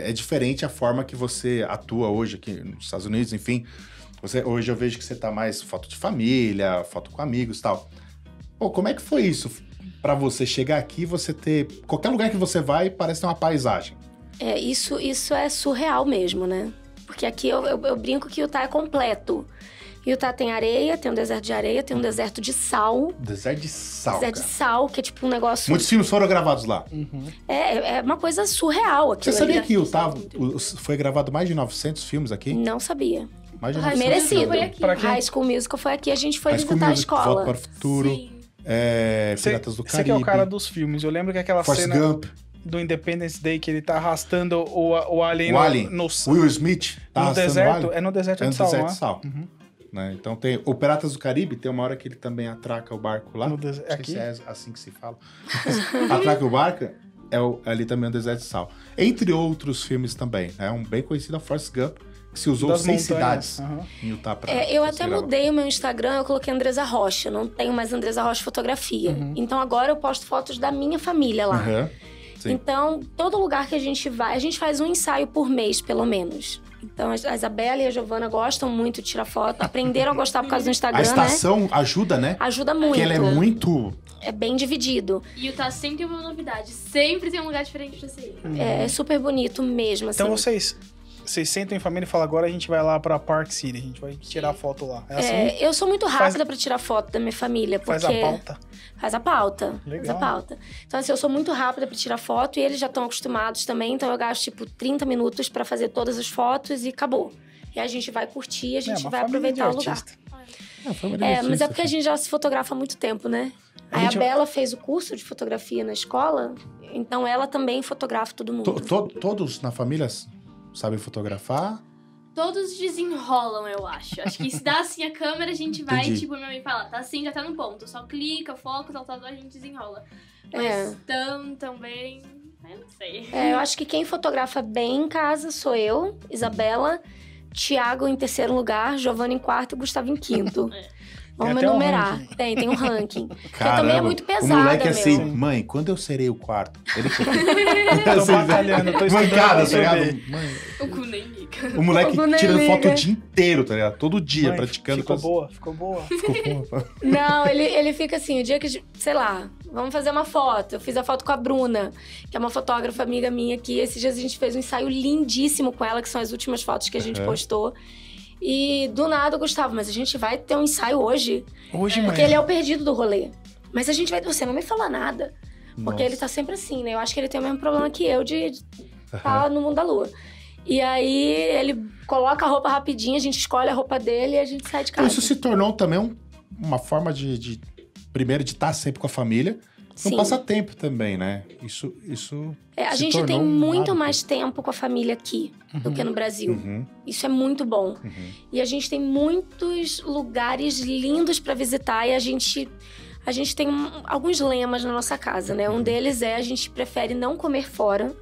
É diferente a forma que você atua hoje aqui nos Estados Unidos, enfim. Hoje eu vejo que você tá mais foto de família, foto com amigos e tal. Pô, como é que foi isso? Pra você chegar aqui, você ter... Qualquer lugar que você vai, parece ter uma paisagem. É, isso é surreal mesmo, né? Porque aqui eu brinco que Utah é completo. Utah tem areia, tem um deserto de areia, tem um deserto de sal. Deserto de sal, Deserto de sal, que é tipo um negócio... Muitos filmes foram gravados lá. Uhum. É uma coisa surreal aqui. Você sabia que Utah foi gravado mais de 900 filmes aqui? Não sabia. Mais de 900. Merecido. Foi aqui. High School Musical foi aqui, a gente foi visitar a escola. Volta para o Futuro, Piratas do Caribe. Você que é o cara dos filmes, eu lembro que aquela cena... Gump. Do Independence Day, que ele tá arrastando o alien no Will Smith tá no deserto. É no deserto de sal, Uhum. Né? Então tem o Piratas do Caribe, tem uma hora que ele também atraca o barco lá. Aqui? É assim que se fala. Atraca o barco, ali também é um deserto de sal. Entre outros filmes também. É um bem conhecido, a Forrest Gump, que se usou em cidades em Utah. Eu até mudei o meu Instagram, eu coloquei Andreza Rocha. Não tenho mais Andreza Rocha Fotografia. Uhum. Então agora eu posto fotos da minha família lá. Uhum. Sim. Então, todo lugar que a gente vai... A gente faz um ensaio por mês, pelo menos. Então, a Isabela e a Giovanna gostam muito de tirar foto. Aprenderam a gostar por causa do Instagram, né? A estação ajuda, né? Ajuda muito. Porque ela é muito... É bem dividido. E Utah sempre tem uma novidade. Sempre tem um lugar diferente pra você ir. É super bonito mesmo, assim. Então, vocês sentam em família e falam, agora a gente vai lá pra Park City. A gente vai tirar foto lá. Assim, eu sou muito rápida pra tirar foto da minha família. Porque... Faz a pauta. Legal. Faz a pauta. Então, assim, eu sou muito rápida pra tirar foto. E eles já estão acostumados também. Então, eu gasto, tipo, 30 minutos pra fazer todas as fotos e acabou. E a gente vai curtir, a gente vai aproveitar o lugar. Mas é porque a gente já se fotografa há muito tempo, né? A Bela fez o curso de fotografia na escola. Então, ela também fotografa todo mundo. Todos na família... Sabe fotografar? Todos desenrolam, eu acho. Acho que se dá assim a câmera, a gente vai e tipo, minha mãe fala, tá assim, já tá no ponto. Só clica, foca, a gente desenrola. Mas também... Eu não sei. Eu acho que quem fotografa bem em casa sou eu, Isabela, Thiago em 3º lugar, Giovanna em 4º e Gustavo em 5º. Vamos enumerar. Tem um ranking. Porque também é muito pesado. O moleque é assim, mãe, quando eu serei o 4º? Ele fica... tô batalhando, tô estudando. Mancada, tá ligado? O cu nem liga. O moleque tirando foto o dia inteiro, tá ligado? Todo dia, praticando. Ficou boa. Não, ele fica assim, o dia que, sei lá, vamos fazer uma foto. Eu fiz a foto com a Bruna, que é uma fotógrafa amiga minha aqui. Esses dias a gente fez um ensaio lindíssimo com ela, que são as últimas fotos que a gente postou. E do nada, Gustavo, mas a gente vai ter um ensaio hoje. Porque ele é o perdido do rolê. Mas a gente vai... Você não me fala nada. Porque ele tá sempre assim, né? Eu acho que ele tem o mesmo problema que eu de estar no mundo da lua. E aí, ele coloca a roupa rapidinho, a gente escolhe a roupa dele e a gente sai de casa. Isso se tornou também uma forma de... Primeiro, de estar sempre com a família. É um passatempo também, né? A gente tem muito mais tempo com a família aqui do que no Brasil. Isso é muito bom. E a gente tem muitos lugares lindos para visitar e a gente tem alguns lemas na nossa casa, né? Um deles é a gente prefere não comer fora,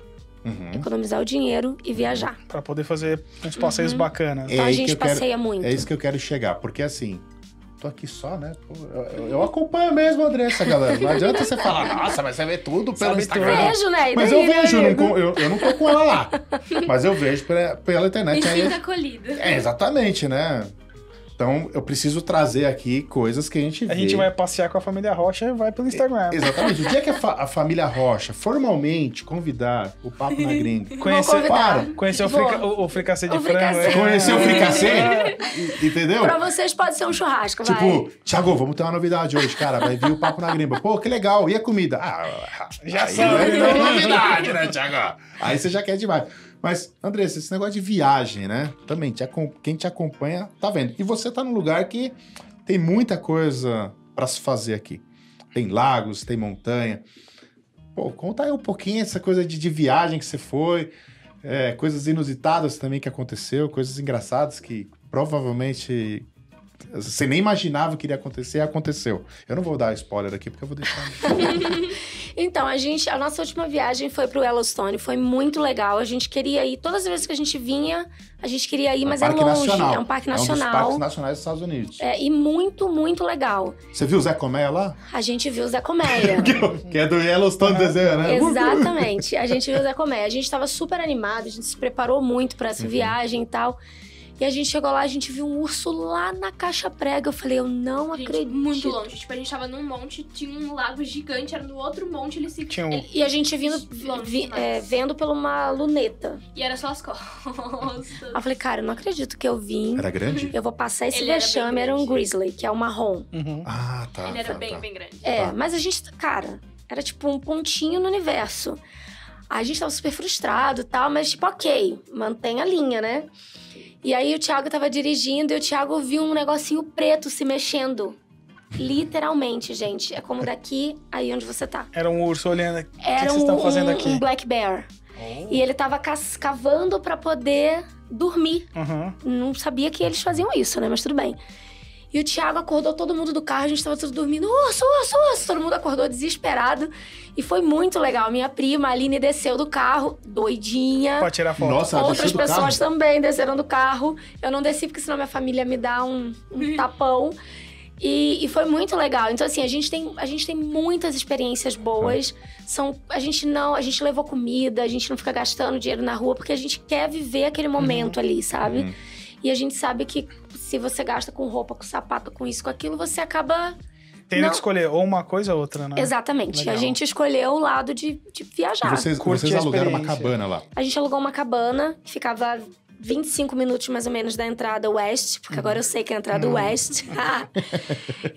economizar o dinheiro e viajar. Para poder fazer uns passeios bacanas. Então a gente passeia muito. É isso que eu quero chegar, porque assim... Tô aqui só, né? Pô, eu acompanho mesmo, Andreza, galera. Não adianta você falar, nossa, mas você vê tudo pelo Instagram. Eu vejo, né? Mas eu vejo, eu não tô com ela lá. Mas eu vejo pela internet. E fica colhido. Exatamente, né? Então, eu preciso trazer aqui coisas que a gente vê. A gente vai passear com a família Rocha e vai pelo Instagram. Exatamente. O dia que a família Rocha formalmente convidar o Papo na Gringa... Conhecer o fricassê de frango. Conhecer o fricassê, entendeu? Pra vocês pode ser um churrasco, vai. Tipo, Thiago, vamos ter uma novidade hoje, cara. Vai vir o Papo na Gringa. Pô, que legal. E a comida? Ah, já sabe. É novidade, né, Thiago? Aí você já quer demais. Mas, Andreza, esse negócio de viagem, né? Também, quem te acompanha tá vendo. E você tá num lugar que tem muita coisa pra se fazer aqui. Tem lagos, tem montanha. Pô, conta aí um pouquinho essa coisa de viagem que você foi, coisas inusitadas também que aconteceu, coisas engraçadas que provavelmente você nem imaginava que iria acontecer e aconteceu. Eu não vou dar spoiler aqui, porque eu vou deixar... Então, a nossa última viagem foi pro Yellowstone, foi muito legal. A gente queria ir, todas as vezes que a gente vinha, a gente queria ir, mas é longe. É um parque nacional. É um dos parques nacionais dos Estados Unidos. É, e muito, muito legal. Você viu o Zé Coméia lá? A gente viu o Zé Coméia. Que é do Yellowstone desenho, né? Exatamente, a gente viu o Zé Coméia. A gente tava super animado, a gente se preparou muito pra essa viagem e tal. E a gente chegou lá, a gente viu um urso lá na caixa prega. Eu falei, eu não acredito. Muito longe. Tipo, a gente tava num monte, tinha um lago gigante, era no outro monte, ele se... Tinha um... E a gente vendo pela uma luneta. E era só as costas. Eu falei, cara, eu não acredito que eu vim. Era grande? Eu vou passar esse vexame, era um grizzly, que é o marrom. Uhum. Ah, tá. Ele era bem grande. É, mas a gente, cara, era tipo um pontinho no universo. A gente tava super frustrado e tal, mas tipo, ok, mantém a linha, né? E aí o Thiago tava dirigindo e o Thiago viu um negocinho preto se mexendo. Literalmente, gente. É como daqui, aí onde você tá. Era um urso olhando aqui. Era o que vocês estão fazendo aqui? Um black bear. Oh. E ele tava cavando pra poder dormir. Uhum. Não sabia que eles faziam isso, né? Mas tudo bem. E o Thiago acordou todo mundo do carro, a gente tava tudo dormindo. Urso, urso, urso! Todo mundo acordou desesperado. E foi muito legal. Minha prima, a Aline, desceu do carro, doidinha. Pra tirar foto. Nossa, outras pessoas também desceram do carro. Eu não desci, porque senão minha família me dá um tapão. E foi muito legal. Então, assim, a gente tem muitas experiências boas. A gente levou comida, a gente não fica gastando dinheiro na rua, porque a gente quer viver aquele momento ali, sabe? E a gente sabe que se você gasta com roupa, com sapato, com isso, com aquilo, você acaba... Tendo que escolher ou uma coisa ou outra, né? Exatamente. Legal. A gente escolheu o lado de viajar. E vocês alugaram uma cabana lá? A gente alugou uma cabana que ficava 25 minutos mais ou menos da entrada oeste, porque agora eu sei que é a entrada oeste.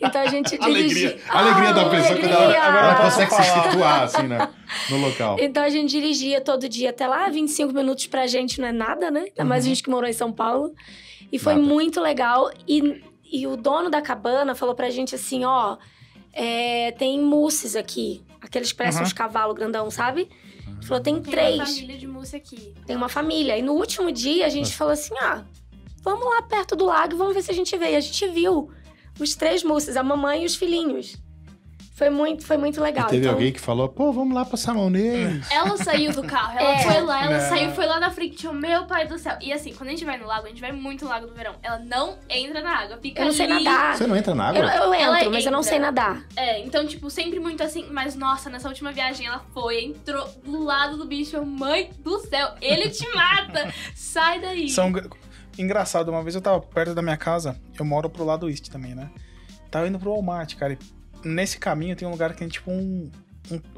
Então a gente dirigiu... Alegria da pessoa quando ela consegue se situar, assim, né? No local. Então a gente dirigia todo dia até lá, 25 minutos pra gente não é nada, né? Ainda mais a gente que morou em São Paulo. E foi muito legal. E o dono da cabana falou pra gente assim, ó... tem mousses aqui. Aqueles que parecem uns cavalos grandão, sabe? Ele falou, tem três. Tem uma família de mousse aqui. Tem uma família. E no último dia, a gente falou assim, vamos lá perto do lago e vamos ver se a gente vê. E a gente viu os 3 mousses, a mamãe e os filhinhos. Foi muito legal. E teve alguém que falou, pô, vamos lá passar a mão neles. Ela saiu do carro, ela foi lá, ela saiu, foi lá na frente, meu pai do céu. E assim, quando a gente vai no lago, a gente vai muito no lago no verão. Ela não entra na água, fica ali. Eu não sei nadar. Você não entra na água? Eu entro, mas eu não sei nadar. É, então tipo, sempre muito assim, mas nossa, nessa última viagem ela foi, entrou do lado do bicho, mãe do céu, ele te mata, sai daí. Engraçado, uma vez eu tava perto da minha casa, eu moro pro lado oeste também, né? Tava indo pro Walmart, cara, e nesse caminho tem um lugar que tem tipo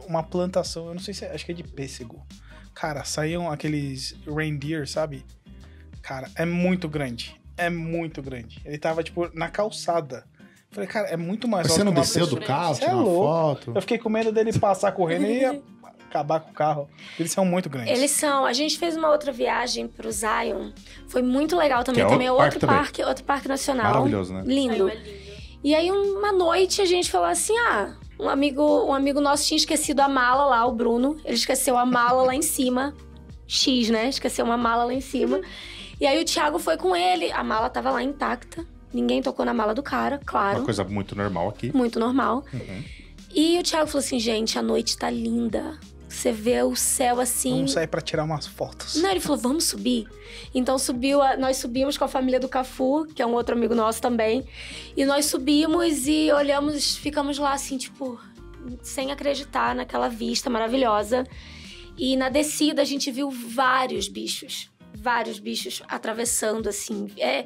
uma plantação, eu não sei se acho que é de pêssego. Cara, saíam aqueles reindeer, sabe? Cara, é muito grande. É muito grande. Ele tava tipo na calçada. Falei, cara, é muito mais alto. Você não desceu do carro, tirou foto? Eu fiquei com medo dele passar correndo e acabar com o carro. Eles são muito grandes. Eles são. A gente fez uma outra viagem pro Zion. Foi muito legal também. Outro parque nacional. Maravilhoso, né? Lindo. Ai, é lindo. E aí, uma noite, a gente falou assim, um amigo nosso tinha esquecido a mala lá, o Bruno. Ele esqueceu a mala lá em cima. Esqueceu uma mala lá em cima. E aí, o Thiago foi com ele. A mala tava lá intacta. Ninguém tocou na mala do cara, claro. Uma coisa muito normal aqui. Muito normal. E o Thiago falou assim, gente, a noite tá linda. Você vê o céu assim... Vamos sair pra tirar umas fotos. Não, ele falou, vamos subir. Então nós subimos com a família do Cafu, que é um outro amigo nosso também. E nós subimos e olhamos, ficamos lá assim, tipo... Sem acreditar naquela vista maravilhosa. E na descida a gente viu vários bichos. Vários bichos atravessando assim. É,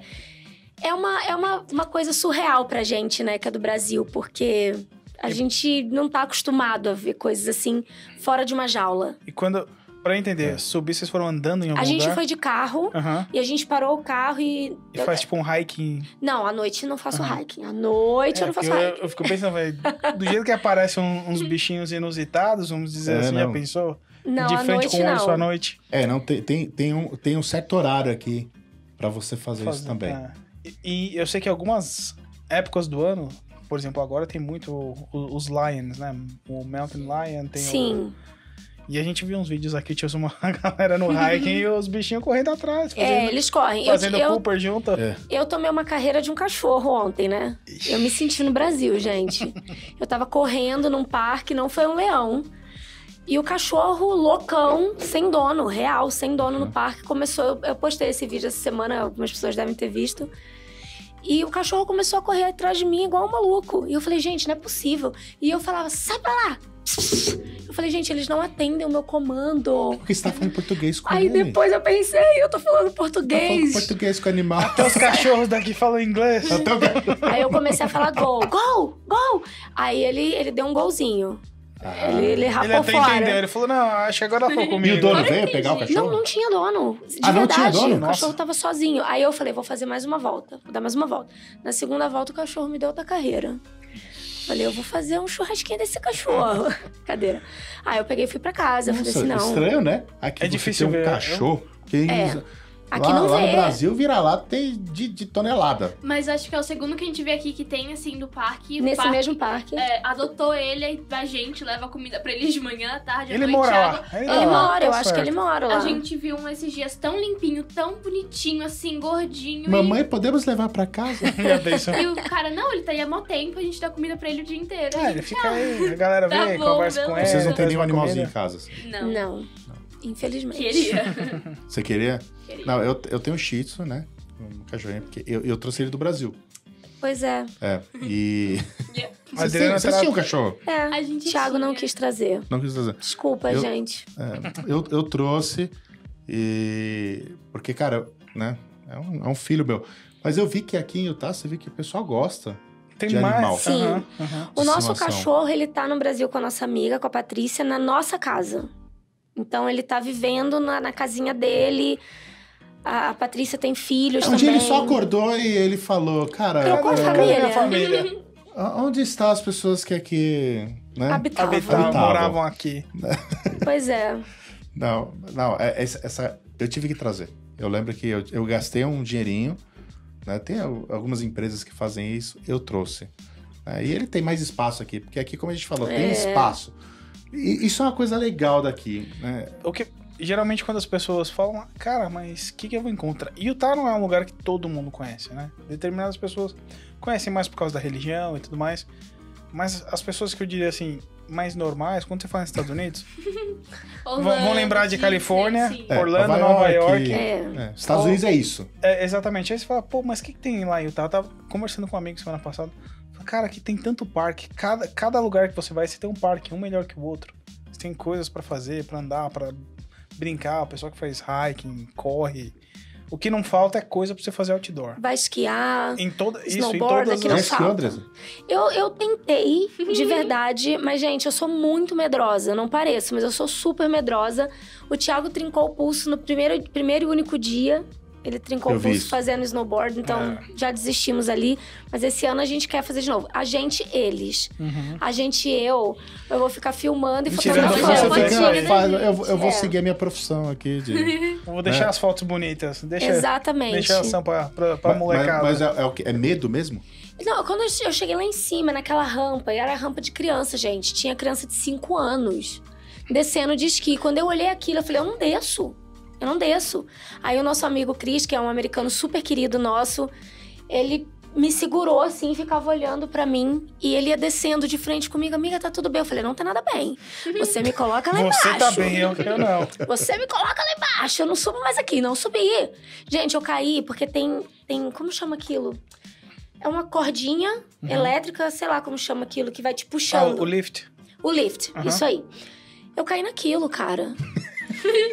É uma coisa surreal pra gente, né, que é do Brasil, porque a gente não tá acostumado a ver coisas assim fora de uma jaula. E quando... Pra entender, subir, vocês foram andando em algum lugar? A gente foi de carro, e a gente parou o carro e... E faz tipo um hiking? Não, à noite eu não faço hiking. À noite eu não faço hiking. Eu fico pensando, velho, do jeito que aparecem uns bichinhos inusitados, vamos dizer assim, já pensou? Não, de frente à noite, com o olho só à noite. É, não, tem um certo horário aqui pra você fazer isso também. É. E eu sei que algumas épocas do ano, por exemplo, agora tem muito os lions, né? O mountain lion tem... Sim. E a gente viu uns vídeos aqui, tinha uma galera no hiking e os bichinhos correndo atrás. Eles correm. Fazendo Cooper junto. Eu tomei uma carreira de um cachorro ontem, né? Eu me senti no Brasil, gente. Eu tava correndo num parque, não foi um leão. E o cachorro loucão, sem dono, real, sem dono no parque, começou... Eu postei esse vídeo essa semana, algumas pessoas devem ter visto. E o cachorro começou a correr atrás de mim igual um maluco. E eu falei, gente, não é possível. E eu falava, sai pra lá! Eu falei, gente, eles não atendem o meu comando. Porque você tá falando português com ele. Aí depois eu pensei, eu tô falando português. Tá falando português com animal. Até os cachorros daqui falam inglês. Aí eu comecei a falar gol, gol, gol. Aí ele deu um golzinho. Ele rapou fora. Ele até entendeu, ele falou, não, acho que agora foi comigo. E o dono veio pegar o cachorro? Não, não tinha dono. De verdade, não tinha dono? O cachorro tava sozinho. Aí eu falei, vou fazer mais uma volta, vou dar mais uma volta. Na segunda volta o cachorro me deu outra carreira. Falei, eu vou fazer um churrasquinho desse cachorro. Cadeira. Aí eu peguei e fui pra casa. Nossa, falei assim, não... estranho, né? Aqui é difícil ver um cachorro. Que... Aqui lá, não vê. Lá no Brasil, vira-lata tem de tonelada. Mas acho que é o segundo que a gente vê aqui que tem, assim, do parque. Nesse mesmo parque. É, adotou ele, a gente leva comida pra ele de manhã, à tarde, à noite. Ele mora lá, eu acho que ele mora lá. A gente viu um esses dias tão limpinho, tão bonitinho, assim, gordinho. Mamãe, podemos levar pra casa? E o cara, não, ele tá aí há mó tempo, a gente dá comida pra ele o dia inteiro. Ele fica aí, a galera vem, tá bom, conversa com ele. Vocês não tem nenhum animalzinho em casa? Assim. Não. Infelizmente. Queria. Você queria? Queria. Não, eu tenho um shih tzu, né? Um cachorrinho, porque eu trouxe ele do Brasil. Pois é. E... Vocês tinham um cachorro? Thiago não quis trazer. Não quis trazer. Desculpa, gente. Eu trouxe e... Porque, cara, né? É um filho meu. Mas eu vi que aqui em Utah, você vê que o pessoal gosta. Tem mais. Sim. O nosso cachorro, ele tá no Brasil com a nossa amiga, com a Patrícia, na nossa casa. Então, ele tá vivendo na casinha dele. A Patrícia tem filhos também. Um dia ele só acordou e ele falou... Cara, trocou a família. Onde estão as pessoas que aqui... Né? Habitavam. Moravam aqui. Pois é. Não. Essa, eu tive que trazer. Eu lembro que eu gastei um dinheirinho. Né? Tem algumas empresas que fazem isso. Eu trouxe. E ele tem mais espaço aqui. Porque aqui, como a gente falou, tem espaço. Isso é uma coisa legal daqui, né? O que, geralmente, quando as pessoas falam, cara, mas o que eu vou encontrar? E Utah não é um lugar que todo mundo conhece, né? Determinadas pessoas conhecem mais por causa da religião e tudo mais. Mas as pessoas que eu diria, assim, mais normais, quando você fala nos Estados Unidos, vão lembrar de Califórnia, Orlando, Nova York. Estados Unidos é isso. Exatamente. Aí você fala, pô, mas o que tem lá em Utah? Eu tava conversando com um amigo semana passada. Cara, aqui tem tanto parque. Cada lugar que você vai, você tem um parque, um melhor que o outro. Você tem coisas pra fazer, pra andar, pra brincar. O pessoal que faz hiking, corre. O que não falta é coisa pra você fazer outdoor. Vai esquiar, snowboard, aqui não falta. Eu tentei, de verdade, mas, gente, eu sou muito medrosa. Não pareço, mas eu sou super medrosa. O Thiago trincou o pulso no primeiro e único dia. Ele trincou o pulso fazendo snowboard, então já desistimos ali. Mas esse ano a gente quer fazer de novo. Eu vou ficar filmando e fotografando. Eu vou seguir a minha profissão aqui. Vou deixar as fotos bonitas. Exatamente. Deixar ação pra molecada. Mas é o quê? É medo mesmo? Não, quando eu cheguei lá em cima, naquela rampa, e era a rampa de criança, gente. Tinha criança de 5 anos descendo de esqui. Quando eu olhei aquilo, eu falei, eu não desço. Eu não desço. Aí o nosso amigo Chris, que é um americano super querido nosso, ele me segurou assim, ficava olhando pra mim. E ele ia descendo de frente comigo. Amiga, tá tudo bem? Eu falei, não tá nada bem. Você me coloca lá embaixo. Você tá bem, eu não. Você me coloca lá embaixo. Eu não subo mais aqui. Não subi. Gente, eu caí porque tem como chama aquilo? É uma cordinha elétrica, sei lá como chama aquilo, que vai te puxando. O lift. Isso aí. Eu caí naquilo, cara.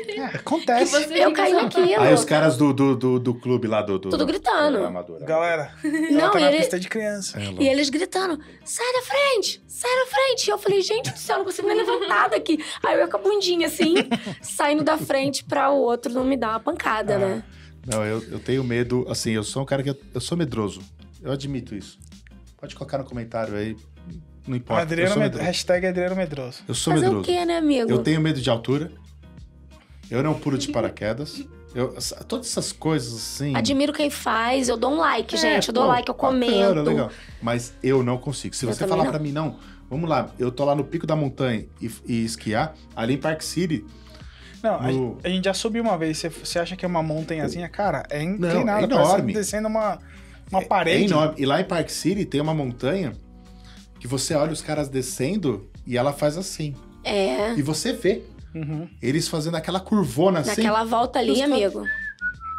É, acontece. Eu caí naquilo. Aí os caras do clube lá do tudo gritando. Amadora. Galera, não, tá na pista de criança. E eles gritando, sai da frente, sai da frente. E eu falei, gente do céu, não consigo nem levantar daqui. Aí eu ia com a bundinha assim, saindo da frente pra o outro não me dar uma pancada, né? Não, eu tenho medo, assim, eu sou um cara que... Eu sou medroso, eu admito isso. Pode colocar no comentário aí, não importa. Adriano medroso. Hashtag Adriano Medroso. Eu sou medroso. Fazer o quê, né, amigo? Eu tenho medo de altura, eu não pulo de paraquedas, todas essas coisas assim... Admiro quem faz, eu dou um like, gente, eu dou like, eu comento. Bacana, legal. Mas eu não consigo. Se você falar pra mim, não, vamos lá, eu tô lá no pico da montanha e esquiar, ali em Park City... Não, no... a gente já subiu uma vez. Você acha que é uma montanhazinha? Cara, é inclinado. Não, é enorme. Descendo uma parede. É enorme. E lá em Park City tem uma montanha que você olha os caras descendo e ela faz assim. É. E você vê eles fazendo aquela curvona assim. Naquela volta ali, amigo.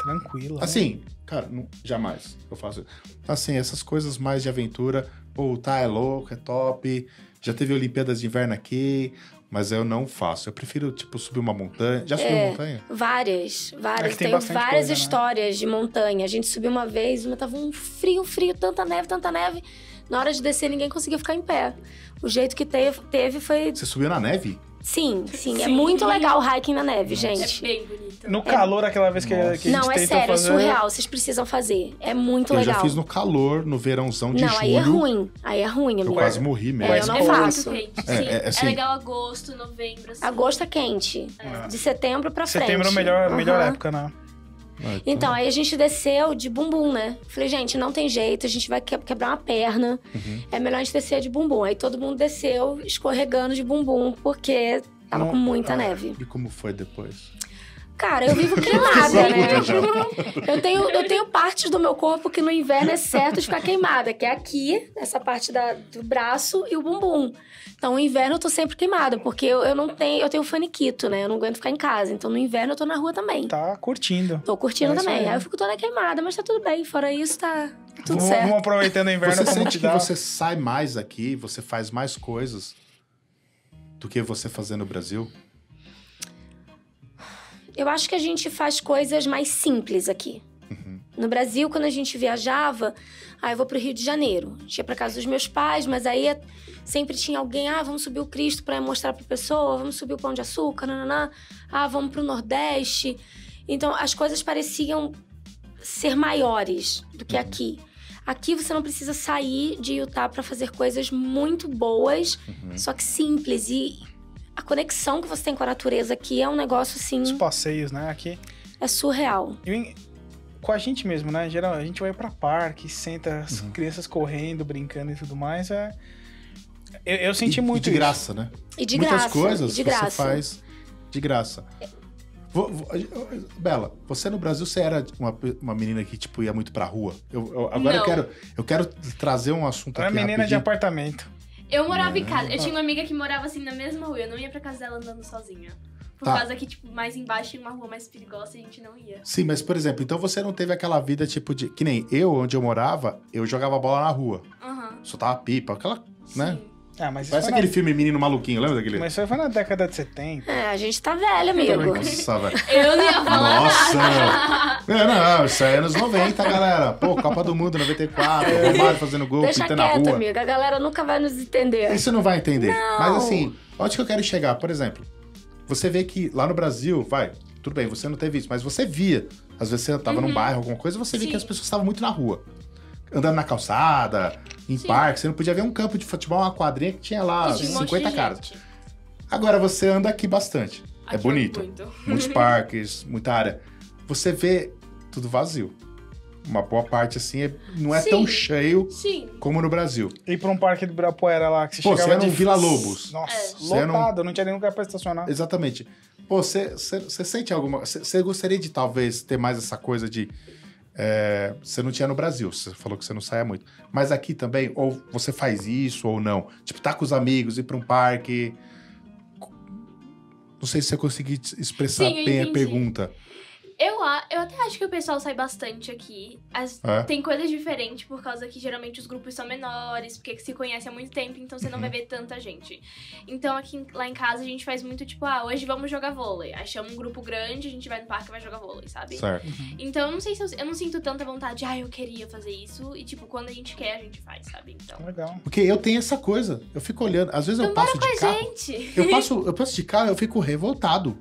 Tranquilo. Assim, cara, não, jamais eu faço. Assim, essas coisas mais de aventura. Pô, tá, é louco, é top. Já teve Olimpíadas de Inverno aqui... Mas eu não faço. Eu prefiro, tipo, subir uma montanha. Já subiu montanha? Várias. É, tem várias coisa, histórias, né? De montanha. A gente subiu uma vez, mas tava um frio, tanta neve. Na hora de descer, ninguém conseguia ficar em pé. O jeito que teve foi... Você subiu na neve? Sim. É muito legal o hiking na neve, gente. É bem bonito. No calor, aquela vez que a gente tentou fazer... Não, é sério, é surreal. Vocês precisam fazer. É muito legal. Eu já fiz no calor, no verãozão de julho. Não, aí é ruim. Aí é ruim, amigo. Eu quase morri mesmo. Eu não faço. É legal agosto, novembro. Assim. Agosto é quente. É. De setembro pra frente. Setembro é a melhor época, né? Então, aí a gente desceu de bumbum, né? Falei, gente, não tem jeito, a gente vai quebrar uma perna. É melhor a gente descer de bumbum. Aí todo mundo desceu escorregando de bumbum, porque tava com muita neve. E como foi depois? Cara, eu vivo queimada, né? Eu tenho partes do meu corpo que no inverno é certo de ficar queimada, que é aqui, essa parte do braço e o bumbum. Então, no inverno eu tô sempre queimada, porque eu tenho faniquito, né? Eu não aguento ficar em casa. Então, no inverno eu tô na rua também. Tá curtindo. Tô curtindo também. Aí eu fico toda queimada, mas tá tudo bem. Fora isso, tá tudo certo. Vamos aproveitando o inverno. Você sente que você sai mais aqui, você faz mais coisas do que você fazer no Brasil? Eu acho que a gente faz coisas mais simples aqui. No Brasil, quando a gente viajava, eu vou pro Rio de Janeiro. A gente ia pra casa dos meus pais, mas aí sempre tinha alguém, vamos subir o Cristo pra mostrar pra pessoa, vamos subir o Pão de Açúcar, nananá, vamos pro Nordeste. Então, as coisas pareciam ser maiores do que aqui. Aqui você não precisa sair de Utah pra fazer coisas muito boas, só que simples e... A conexão que você tem com a natureza aqui é um negócio, assim... Os passeios, né? Aqui... É surreal. Com a gente mesmo, né? Geral, a gente vai pra parque, senta as crianças correndo, brincando e tudo mais. Eu senti muito de graça, né? E de graça. Muitas coisas você faz de graça. Bela, você no Brasil, você era uma menina que, tipo, ia muito pra rua? Agora eu quero trazer um assunto aqui rapidinho. Uma menina de apartamento. Eu morava em casa. Eu tinha uma amiga que morava assim na mesma rua. Eu não ia pra casa dela andando sozinha. Por causa que, tipo, mais embaixo tinha uma rua mais perigosa e a gente não ia. Sim, mas, por exemplo, então você não teve aquela vida, tipo, de... Que nem eu, onde eu morava, eu jogava bola na rua. Soltava pipa, aquela, né? Ah, mas parece aquele filme Menino Maluquinho, lembra daquele? Mas isso foi na década de 70. É, a gente tá velho, amigo. Nossa, velho. Eu não ia falar nada. Não, isso aí é anos 90, galera. Pô, Copa do Mundo, 94, Romário fazendo gol, pintando na rua. Deixa quieto, amigo, a galera nunca vai nos entender. Isso não vai entender. Não. Mas assim, onde que eu quero chegar? Por exemplo, você vê que lá no Brasil, tudo bem, você não teve isso, mas você via. Às vezes você tava num bairro, alguma coisa, você via que as pessoas estavam muito na rua. Andando na calçada, em parque, você não podia ver um campo de futebol, uma quadrinha que tinha lá 50 caras. Agora você anda aqui bastante. Aqui é bonito. Muitos parques, muita área. Você vê tudo vazio. Uma boa parte, assim, não é tão cheio como no Brasil. E pra um parque do Ibirapuera lá, que você chegava... Pô, você era um Vila Lobos. Nossa, lotado, não tinha nenhum lugar pra estacionar. Exatamente. Pô, você sente alguma... Você gostaria de, talvez, ter mais essa coisa de... você não tinha no Brasil, você falou que você não saia muito. Mas aqui também, ou você faz isso ou não. Tipo, tá com os amigos, ir pra um parque. Não sei se eu consegui expressar bem a pergunta. Eu até acho que o pessoal sai bastante aqui. Tem coisas diferentes por causa que geralmente os grupos são menores, porque se conhece há muito tempo, então você não vai ver tanta gente. Então aqui lá em casa a gente faz muito tipo, hoje vamos jogar vôlei. Aí chama um grupo grande, a gente vai no parque e vai jogar vôlei, sabe? Certo. Então eu não sei se eu não sinto tanta vontade de, eu queria fazer isso. E tipo, quando a gente quer, a gente faz, sabe? Então. Legal. Porque eu tenho essa coisa, eu fico olhando. Às vezes eu passo de carro. Eu passo de carro e eu fico revoltado.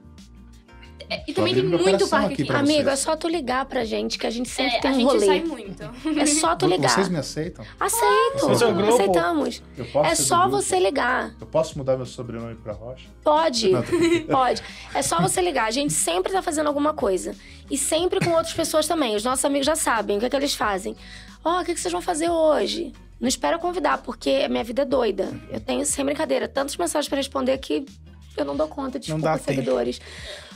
E também tem muito parque aqui. Amigo, é só tu ligar pra gente, que a gente sempre tem um rolê. A gente sai muito. É só tu ligar. Vocês me aceitam? Aceito. Aceitamos. É só você ligar. Eu posso mudar meu sobrenome pra Rocha? Pode. Não, pode. É só você ligar. A gente sempre tá fazendo alguma coisa. E sempre com outras pessoas também. Os nossos amigos já sabem o que é que eles fazem. O que é que vocês vão fazer hoje? Não espero convidar, porque a minha vida é doida. Eu tenho, sem brincadeira, tantas mensagens pra responder que eu não dou conta, desculpa, seguidores.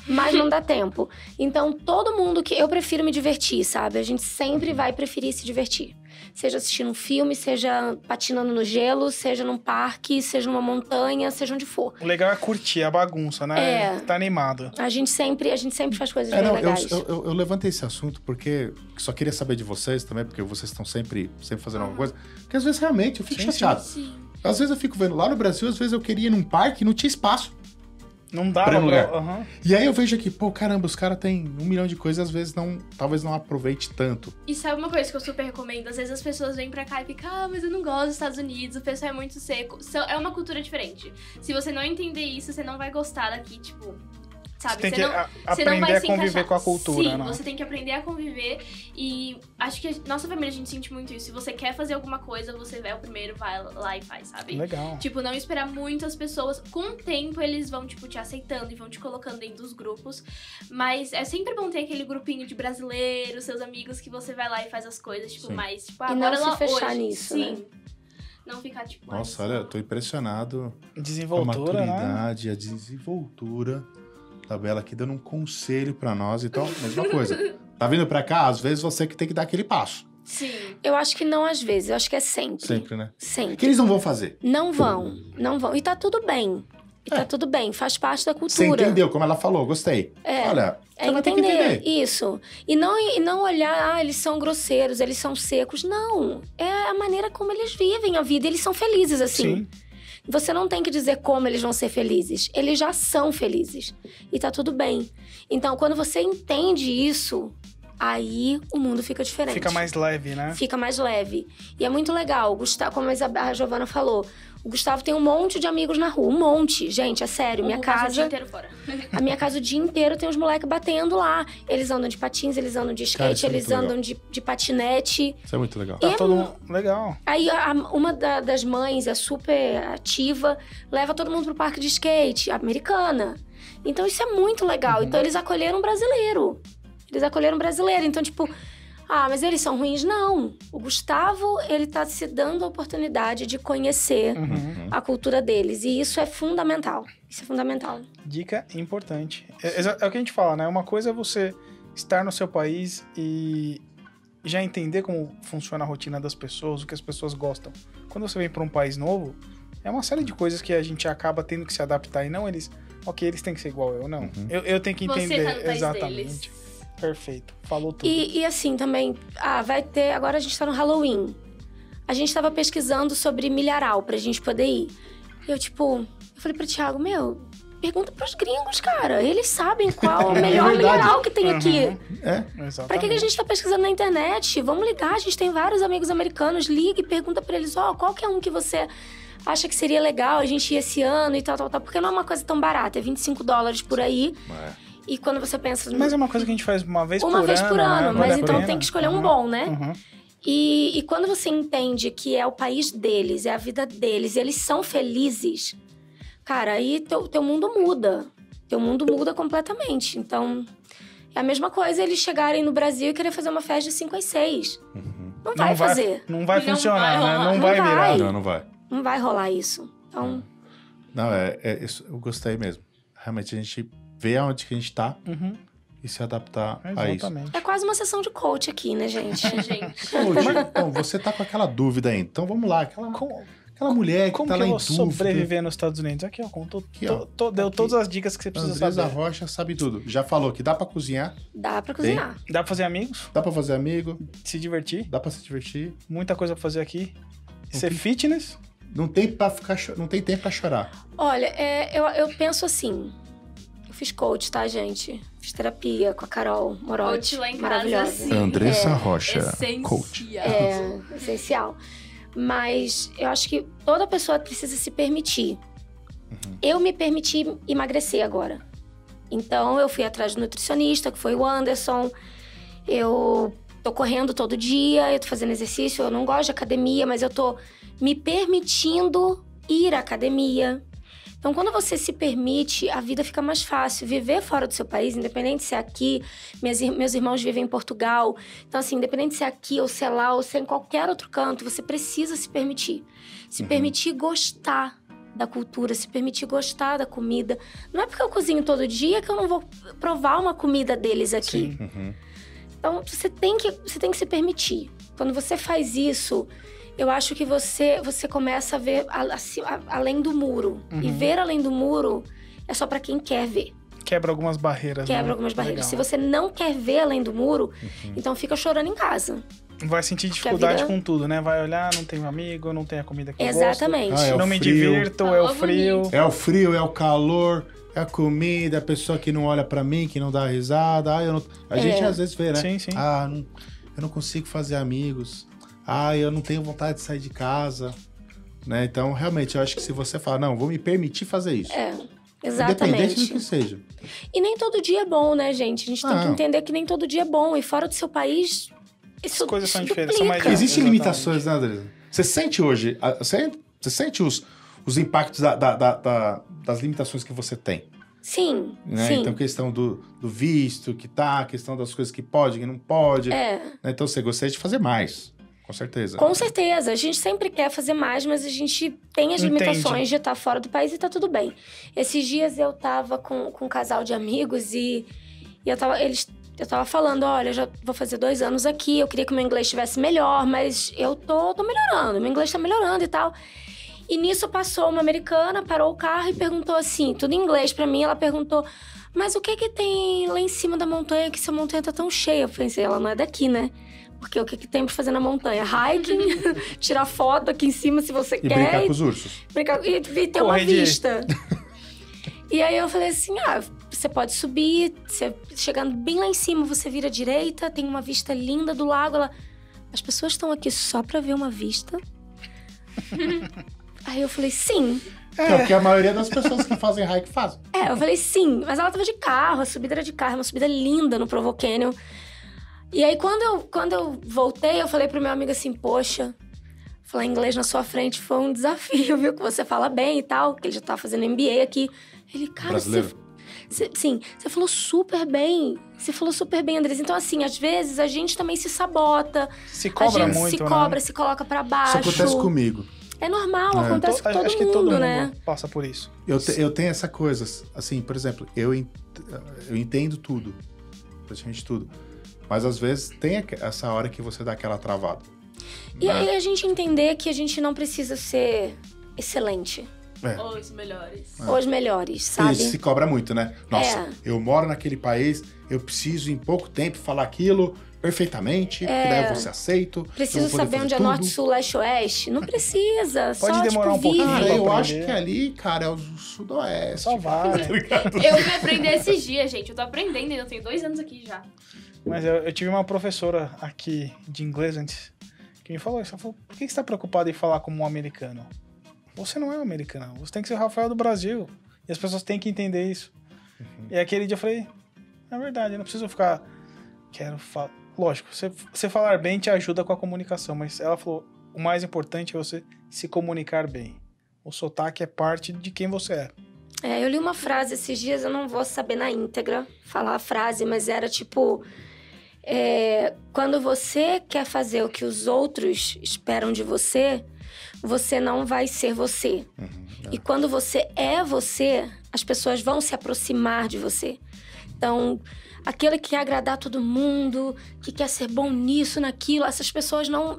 Mas não dá tempo. Então, todo mundo que... Eu prefiro me divertir, sabe? A gente sempre vai preferir se divertir. Seja assistindo um filme, seja patinando no gelo, seja num parque, seja numa montanha, seja onde for. O legal é curtir a bagunça, né? Tá animado. A gente sempre faz coisas legais. Eu levantei esse assunto porque só queria saber de vocês também, porque vocês estão sempre fazendo alguma coisa. Porque às vezes, realmente, eu fico chateado. Sim. Às vezes eu fico vendo lá no Brasil, às vezes eu queria ir num parque e não tinha espaço. Não dá pra lugar. E aí eu vejo aqui, caramba, os caras têm 1 milhão de coisas, às vezes talvez não aproveite tanto. E sabe uma coisa que eu super recomendo? Às vezes as pessoas vêm pra cá e ficam, mas eu não gosto dos Estados Unidos, o pessoal é muito seco. É uma cultura diferente. Se você não entender isso, você não vai gostar daqui, tipo... Sabe? Você tem que aprender a conviver com a cultura, né? Sim, você tem que aprender a conviver e acho que nossa família, a gente sente muito isso. Se você quer fazer alguma coisa, você é o primeiro, vai lá e faz, sabe? Legal. Tipo, não esperar muito as pessoas. Com o tempo, eles vão, tipo, te aceitando e vão te colocando dentro dos grupos. Mas é sempre bom ter aquele grupinho de brasileiros, seus amigos, que você vai lá e faz as coisas, tipo, mais... Tipo, e não se fechar nisso, né? Sim. Não ficar, tipo... Nossa, olha, eu tô impressionado. Desenvoltura, né? A maturidade, a desenvoltura... Tá, Bela aqui dando um conselho pra nós e tal. Mesma coisa. Tá vindo pra cá? Às vezes você que tem que dar aquele passo. Sim. Eu acho que não às vezes. Eu acho que é sempre. Sempre, né? Sempre. Que eles não vão fazer. Não vão. E tá tudo bem. Tá tudo bem. Faz parte da cultura. Você entendeu como ela falou. Gostei. Olha, você vai ter que entender. Isso. E não olhar, eles são grosseiros, eles são secos. Não. É a maneira como eles vivem a vida. Eles são felizes, assim. Sim. Você não tem que dizer como eles vão ser felizes. Eles já são felizes. E tá tudo bem. Então, quando você entende isso, aí o mundo fica diferente. Fica mais leve, né? Fica mais leve. E é muito legal. Como a Giovanna falou, o Gustavo tem um monte de amigos na rua. Um monte. Gente, é sério. Minha casa... O dia inteiro fora. A minha casa o dia inteiro tem os moleques batendo lá. Eles andam de patins, eles andam de skate, eles andam de patinete. Isso é muito legal. Tá todo mundo... Legal. Aí uma das mães é super ativa, leva todo mundo pro parque de skate, americana. Então isso é muito legal. Então eles acolheram um brasileiro. Então, tipo... mas eles são ruins? Não. O Gustavo, ele tá se dando a oportunidade de conhecer a cultura deles. E isso é fundamental. Dica importante. É o que a gente fala, né? Uma coisa é você estar no seu país e já entender como funciona a rotina das pessoas, o que as pessoas gostam. Quando você vem para um país novo, é uma série de coisas que a gente acaba tendo que se adaptar. E não eles... Ok, eles têm que ser igual eu, não. Eu tenho que entender. Você tá no país exatamente deles. Perfeito, falou tudo. E assim também, vai ter... Agora a gente tá no Halloween. A gente tava pesquisando sobre milharal pra gente poder ir. Eu falei pro Thiago, pergunta pros gringos, cara. Eles sabem qual o melhor milharal que tem aqui. Exatamente. Pra que a gente tá pesquisando na internet? Vamos ligar, a gente tem vários amigos americanos. Liga e pergunta pra eles, qual que é um que você acha que seria legal a gente ir esse ano e tal. Porque não é uma coisa tão barata, é $25 por aí. E quando você pensa... Mas é uma coisa que a gente faz uma vez por ano, mas então tem que escolher um bom, né? E quando você entende que é o país deles, é a vida deles, e eles são felizes, cara, aí teu mundo muda. Teu mundo muda completamente. Então, é a mesma coisa eles chegarem no Brasil e querer fazer uma festa de 5 às 6. Não vai fazer. Não vai funcionar, né? Não vai virar. Não vai rolar isso. Então... Não, isso, eu gostei mesmo. Realmente a gente... ver onde que a gente tá e se adaptar a isso. É quase uma sessão de coach aqui, né, gente? Coach, então, você tá com aquela dúvida ainda. Então, vamos lá. Aquela Aquela mulher que tá lá em tudo. Como que eu vou sobreviver nos Estados Unidos? Aqui, ó, contou, aqui, ó. Deu todas as dicas que você precisa saber. Andreza Rocha sabe tudo. Já falou que dá pra cozinhar. Dá pra cozinhar. Dá pra fazer amigos. Dá pra fazer amigo. Se divertir. Dá pra se divertir. Muita coisa pra fazer aqui. Ser fitness. Não tem, não tem tempo pra chorar. Olha, eu penso assim... Eu fiz coach, tá, gente? Fiz terapia com a Carol Morotti. Coach lá em casa, sim. Andreza Rocha, essencial. Coach. É, essencial. Mas eu acho que toda pessoa precisa se permitir. Uhum. Eu me permiti emagrecer agora. Então, eu fui atrás do nutricionista, que foi o Anderson. Eu tô correndo todo dia, eu tô fazendo exercício. Eu não gosto de academia, mas eu tô me permitindo ir à academia. Então, quando você se permite, a vida fica mais fácil. Viver fora do seu país, independente se é aqui, meus irmãos vivem em Portugal. Então, assim, independente se é aqui, ou se é lá, ou se é em qualquer outro canto, você precisa se permitir. Se permitir gostar da cultura, se permitir gostar da comida. Não é porque eu cozinho todo dia que eu não vou provar uma comida deles aqui. Sim. Uhum. Então, você tem que se permitir. Quando você faz isso... Eu acho que você começa a ver além do muro. Uhum. E ver além do muro é só pra quem quer ver. Quebra algumas barreiras. Quebra algumas barreiras. Legal. Se você não quer ver além do muro, então fica chorando em casa. Vai sentir dificuldade com tudo, né? Vai olhar, não tem um amigo, não tem a comida que eu gosto. Exatamente. Ah, não me divirto, é o frio. É o frio, é o calor... A comida, a pessoa que não olha pra mim, que não dá risada. A gente às vezes vê, né? Sim, sim. Ah, eu não consigo fazer amigos. Ah, eu não tenho vontade de sair de casa. Né? Então, realmente, eu acho que se você falar, não, vou me permitir fazer isso. É, exatamente. Independente do que seja. E nem todo dia é bom, né, gente? A gente tem que entender que nem todo dia é bom. E fora do seu país, isso coisas são diferentes. Existem limitações, né, Andreza? Você sente hoje, você sente os impactos das limitações que você tem. Sim, né? Sim. Então, questão do visto, que tá, questão das coisas que pode, que não pode. É. Né? Então, você gostaria de fazer mais, com certeza. Com certeza. A gente sempre quer fazer mais, mas a gente tem as limitações de estar fora do país e tá tudo bem. Esses dias eu tava com um casal de amigos e eu tava falando, olha, eu já vou fazer 2 anos aqui, eu queria que o meu inglês estivesse melhor, mas eu tô melhorando, meu inglês tá melhorando e tal. E nisso passou uma americana, parou o carro e perguntou assim, tudo em inglês pra mim, ela perguntou, mas o que tem lá em cima da montanha, que essa montanha tá tão cheia? Eu pensei, ela não é daqui, né? Porque o que tem pra fazer na montanha? Hiking, tirar foto aqui em cima se você quer. Brincar com os ursos. E ter uma vista. E aí eu falei assim, você pode subir, você, chegando bem lá em cima, você vira à direita, tem uma vista linda do lago. As pessoas estão aqui só pra ver uma vista? Aí eu falei, sim. É o que a maioria das pessoas que fazem hike fazem. Eu falei, sim. Mas ela tava de carro, a subida era de carro, uma subida linda no Provo Canyon. E aí, quando eu voltei, eu falei pro meu amigo assim, poxa, falar inglês na sua frente foi um desafio, viu? Que você fala bem e tal, que ele já tá fazendo MBA aqui. Ele, cara, você falou super bem. Você falou super bem, Andreza. Então, assim, às vezes a gente também se sabota. Se cobra muito, né? A gente se cobra, se coloca pra baixo. Isso acontece comigo. É normal, acontece com todo mundo, né? Acho que todo mundo passa por isso. Eu tenho essa coisa, assim, por exemplo, eu entendo tudo. Praticamente tudo. Mas, às vezes, tem essa hora que você dá aquela travada. E aí a gente entender que a gente não precisa ser excelente. Ou os melhores. Ou os melhores, sabe? Isso se cobra muito, né? Nossa, eu moro naquele país, eu preciso em pouco tempo falar aquilo perfeitamente, que daí eu vou ser aceito. Preciso saber onde é norte, sul, leste, oeste. Não precisa, pode demorar um pouquinho. Eu acho que ali, cara, é o sudoeste. Só vai. Eu vim aprender esses dias, gente. Eu tô aprendendo ainda, eu tenho 2 anos aqui já. Mas eu tive uma professora aqui de inglês antes que me falou isso. Ela falou, por que você tá preocupado em falar como um americano? Você não é um americano, você tem que ser o Rafael do Brasil. E as pessoas têm que entender isso. E aquele dia eu falei, é verdade, eu não preciso ficar... Lógico, você falar bem te ajuda com a comunicação, mas ela falou, o mais importante é você se comunicar bem. O sotaque é parte de quem você é. Eu li uma frase esses dias, eu não vou saber na íntegra falar a frase, mas era tipo... quando você quer fazer o que os outros esperam de você, você não vai ser você. E quando você é você, as pessoas vão se aproximar de você. Então, aquele que quer agradar todo mundo, que quer ser bom nisso, naquilo, essas pessoas não...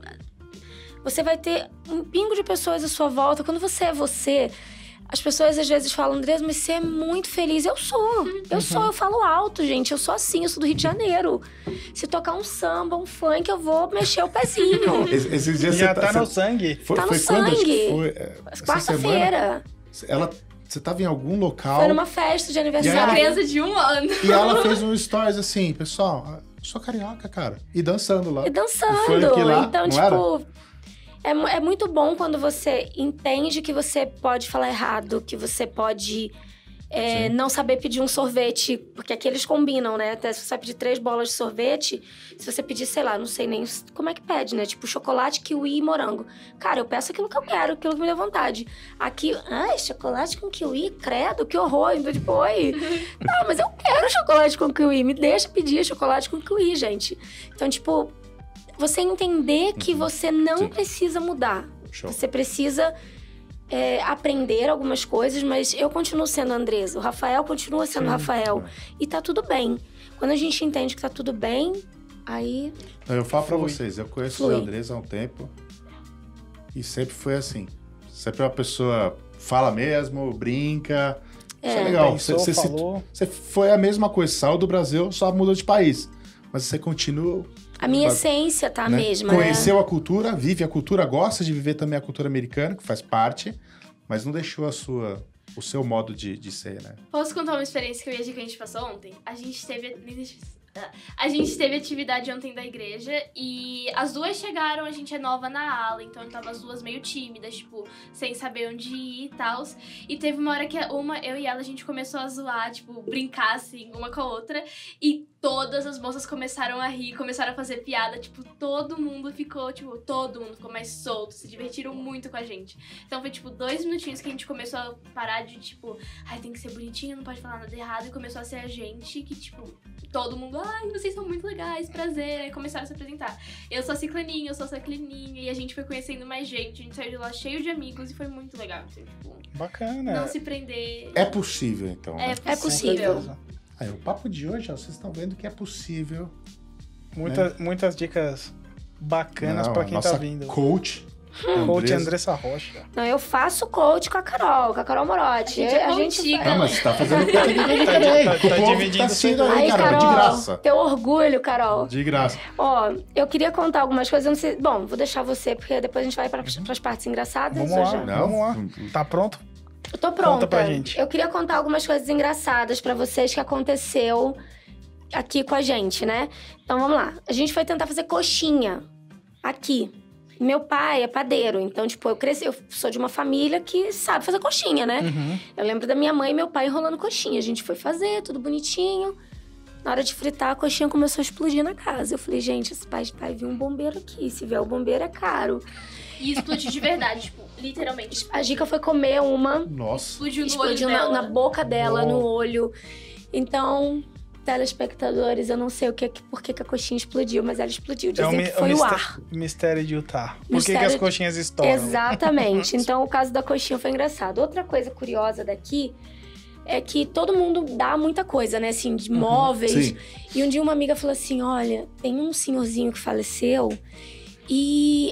Você vai ter um pingo de pessoas à sua volta. Quando você é você, as pessoas às vezes falam, Andreza, mas você é muito feliz. Eu sou, eu falo alto, gente. Eu sou assim, eu sou do Rio de Janeiro. Se tocar um samba, um funk, eu vou mexer o pezinho. Esses dias já tá no sangue. Foi sangue. Quarta-feira. Ela... Você tava em algum local... Foi numa festa de aniversário. Uma criança de 1 ano. E ela fez um stories assim, pessoal, sou carioca, cara. E dançando lá. E dançando. E lá, então, tipo... É muito bom quando você entende que você pode falar errado, que você pode não saber pedir um sorvete. Porque aqui eles combinam, né? Até se você pedir 3 bolas de sorvete, se você pedir, sei lá, não sei nem como é que pede, né? Tipo, chocolate, kiwi e morango. Cara, eu peço aquilo que eu quero, aquilo que me dá vontade. Aqui, ai, chocolate com kiwi, credo, que horror. Então, tipo, oi. Não, mas eu quero chocolate com kiwi. Me deixa pedir chocolate com kiwi, gente. Então, tipo... Você entender que você não precisa mudar. Show. Você precisa aprender algumas coisas, mas eu continuo sendo Andreza. O Rafael continua sendo Rafael. E tá tudo bem. Quando a gente entende que tá tudo bem, aí... Eu falo pra vocês, eu conheço a Andreza há um tempo e sempre foi assim. Sempre uma pessoa fala mesmo, brinca. Isso é legal. Pensou, você foi a mesma coisa. Saiu do Brasil, só mudou de país. Mas você continua... A minha essência tá a mesma, né? Conheceu a cultura, vive a cultura, gosta de viver também a cultura americana, que faz parte, mas não deixou o seu modo de ser, né? Posso contar uma experiência que eu e a Gica a gente passou ontem? A gente teve atividade ontem da igreja e as 2 chegaram, a gente é nova na ala, então tava as 2 meio tímidas, tipo, sem saber onde ir e tal. E teve uma hora que eu e ela, a gente começou a zoar, tipo, brincar assim, uma com a outra. E todas as moças começaram a rir, começaram a fazer piada, tipo, todo mundo ficou mais solto, se divertiram muito com a gente. Então foi, tipo, 2 minutinhos que a gente começou a parar de, tipo, ai, tem que ser bonitinho, não pode falar nada errado. E começou a ser a gente que, tipo, todo mundo... Ai, vocês são muito legais, prazer. Aí começaram a se apresentar. Eu sou a ciclaninha, eu sou a ciclaninha. E a gente foi conhecendo mais gente. A gente saiu de lá cheio de amigos e foi muito legal. Assim, tipo, bacana. Não se prender. É possível, então. É possível. Aí, o papo de hoje, ó, vocês estão vendo que é possível. Muitas dicas bacanas para quem tá vindo. Coach. Coach Andreza Rocha. Não, eu faço coach com a Carol Morotti. Mas você tá fazendo coach. Tá dividindo tudo aí, Carol, de graça. Teu orgulho, Carol. De graça. Ó, eu queria contar algumas coisas, eu não sei... Bom, vou deixar você, porque depois a gente vai pras partes engraçadas. Vamos lá. Tá pronto? Eu tô pronta. Conta pra gente. Eu queria contar algumas coisas engraçadas pra vocês que aconteceu aqui com a gente, né? Então, vamos lá. A gente foi tentar fazer coxinha aqui. Meu pai é padeiro, então, tipo, eu sou de uma família que sabe fazer coxinha, né? Uhum. Eu lembro da minha mãe e meu pai enrolando coxinha. A gente foi fazer, tudo bonitinho. Na hora de fritar, a coxinha começou a explodir na casa. Eu falei, gente, esse pai viu um bombeiro aqui. Se vier o bombeiro, é caro. E explodiu de verdade, tipo, literalmente. A Gica foi comer uma. Nossa. Explodiu no olho na boca dela, no olho. Então... telespectadores, eu não sei por que a coxinha explodiu, mas ela explodiu, dizem que foi o ar. Mistério de Utah. Por que as coxinhas estouram? Exatamente. Então, o caso da coxinha foi engraçado. Outra coisa curiosa daqui é que todo mundo dá muita coisa, né? Assim, de móveis. Sim. E um dia uma amiga falou assim, olha, tem um senhorzinho que faleceu e...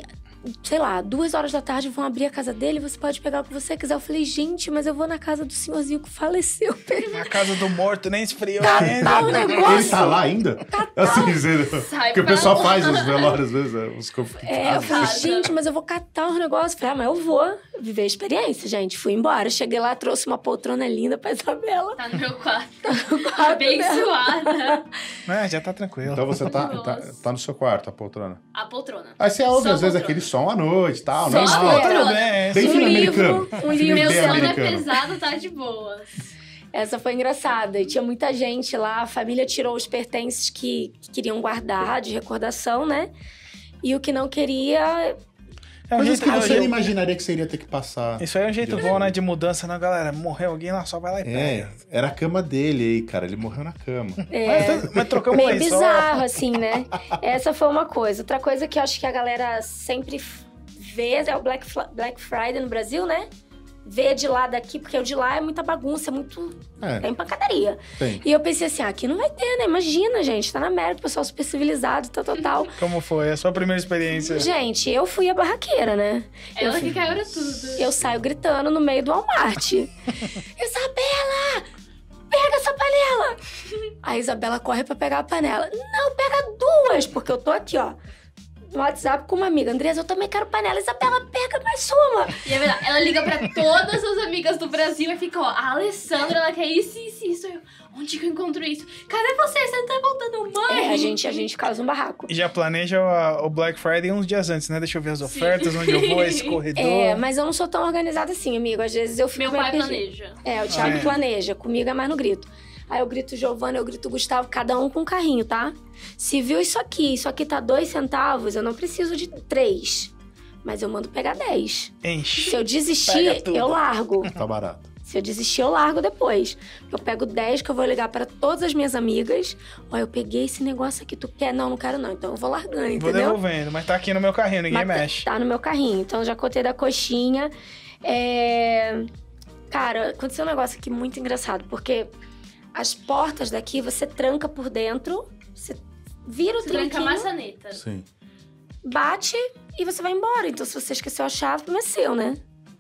sei lá, 2 horas da tarde vão abrir a casa dele, você pode pegar o que você quiser. Eu falei, gente, mas eu vou na casa do senhorzinho que faleceu. Na casa do morto, nem esfriou ainda. Tá o negócio. Ele tá lá ainda? Tá, assim, dizendo, porque o pessoal faz os velórios, às vezes, os conflitos. Eu falei, gente, mas eu vou catar o negócio. Eu falei, mas eu vou viver a experiência, gente. Fui embora, cheguei lá, trouxe uma poltrona linda pra Isabela. Tá no meu quarto. Abençoada. Já tá tranquilo. Então você tá no seu quarto, a poltrona? A poltrona. Aí você ouve, às vezes, aquele som à noite e tal. Não, tudo bem. Tem filme americano. Meu sono é pesado, tá de boa. Essa foi engraçada. E tinha muita gente lá. A família tirou os pertences que queriam guardar de recordação, né? E o que não queria... Coisas que você não imaginaria que você iria ter que passar. Isso aí é um jeito bom, né? De mudança, né, galera? Morreu alguém lá, só vai lá e pega. Era a cama dele aí, cara. Ele morreu na cama. Mas trocou um lençol. Meio bizarro, assim, né? Essa foi uma coisa. Outra coisa que eu acho que a galera sempre vê é o Black Friday no Brasil, né? ver de lá daqui, porque o de lá é muita bagunça, é muito... É empacadaria. Tem. E eu pensei assim, ah, aqui não vai ter, né? Imagina, gente, tá na América, o pessoal super civilizado, tal. Como foi? É a sua primeira experiência? Gente, eu fui a barraqueira, né? Ela que caiu era tudo. Eu saio gritando no meio do Walmart. Isabela! Pega essa panela! A Isabela corre pra pegar a panela. Não, pega duas, porque eu tô aqui, ó. No WhatsApp com uma amiga. Andreza, eu também quero panela. Isabela, pega mais uma. E é verdade, ela liga pra todas as amigas do Brasil e fica, ó, a Alessandra, ela quer isso. Eu, onde que eu encontro isso? Cadê você? Você tá voltando, mãe? É, a gente causa um barraco. E já planeja o Black Friday uns dias antes, né? Deixa eu ver as ofertas, onde eu vou, esse corredor. É, mas eu não sou tão organizada assim, amigo. Às vezes eu fico... Meu pai planeja. É, o Thiago planeja. Comigo é mais no grito. Aí eu grito Giovanna, eu grito Gustavo, cada um com um carrinho, tá? Se viu isso aqui tá 2 centavos, eu não preciso de 3. Mas eu mando pegar 10. Enche. Se eu desistir, eu largo. Tá barato. Se eu desistir, eu largo depois. Eu pego 10 que eu vou ligar pra todas as minhas amigas. Ó, eu peguei esse negócio aqui, tu quer? Não, não quero não. Então eu vou largando, entendeu? Vou devolvendo, mas tá aqui no meu carrinho, ninguém mexe. Tá no meu carrinho. Então já contei da coxinha. Cara, aconteceu um negócio aqui muito engraçado, porque... As portas daqui, você tranca por dentro, você vira o tranquinho. Tranca a maçaneta. Sim. Bate e você vai embora. Então, se você esqueceu a chave, não é seu, né?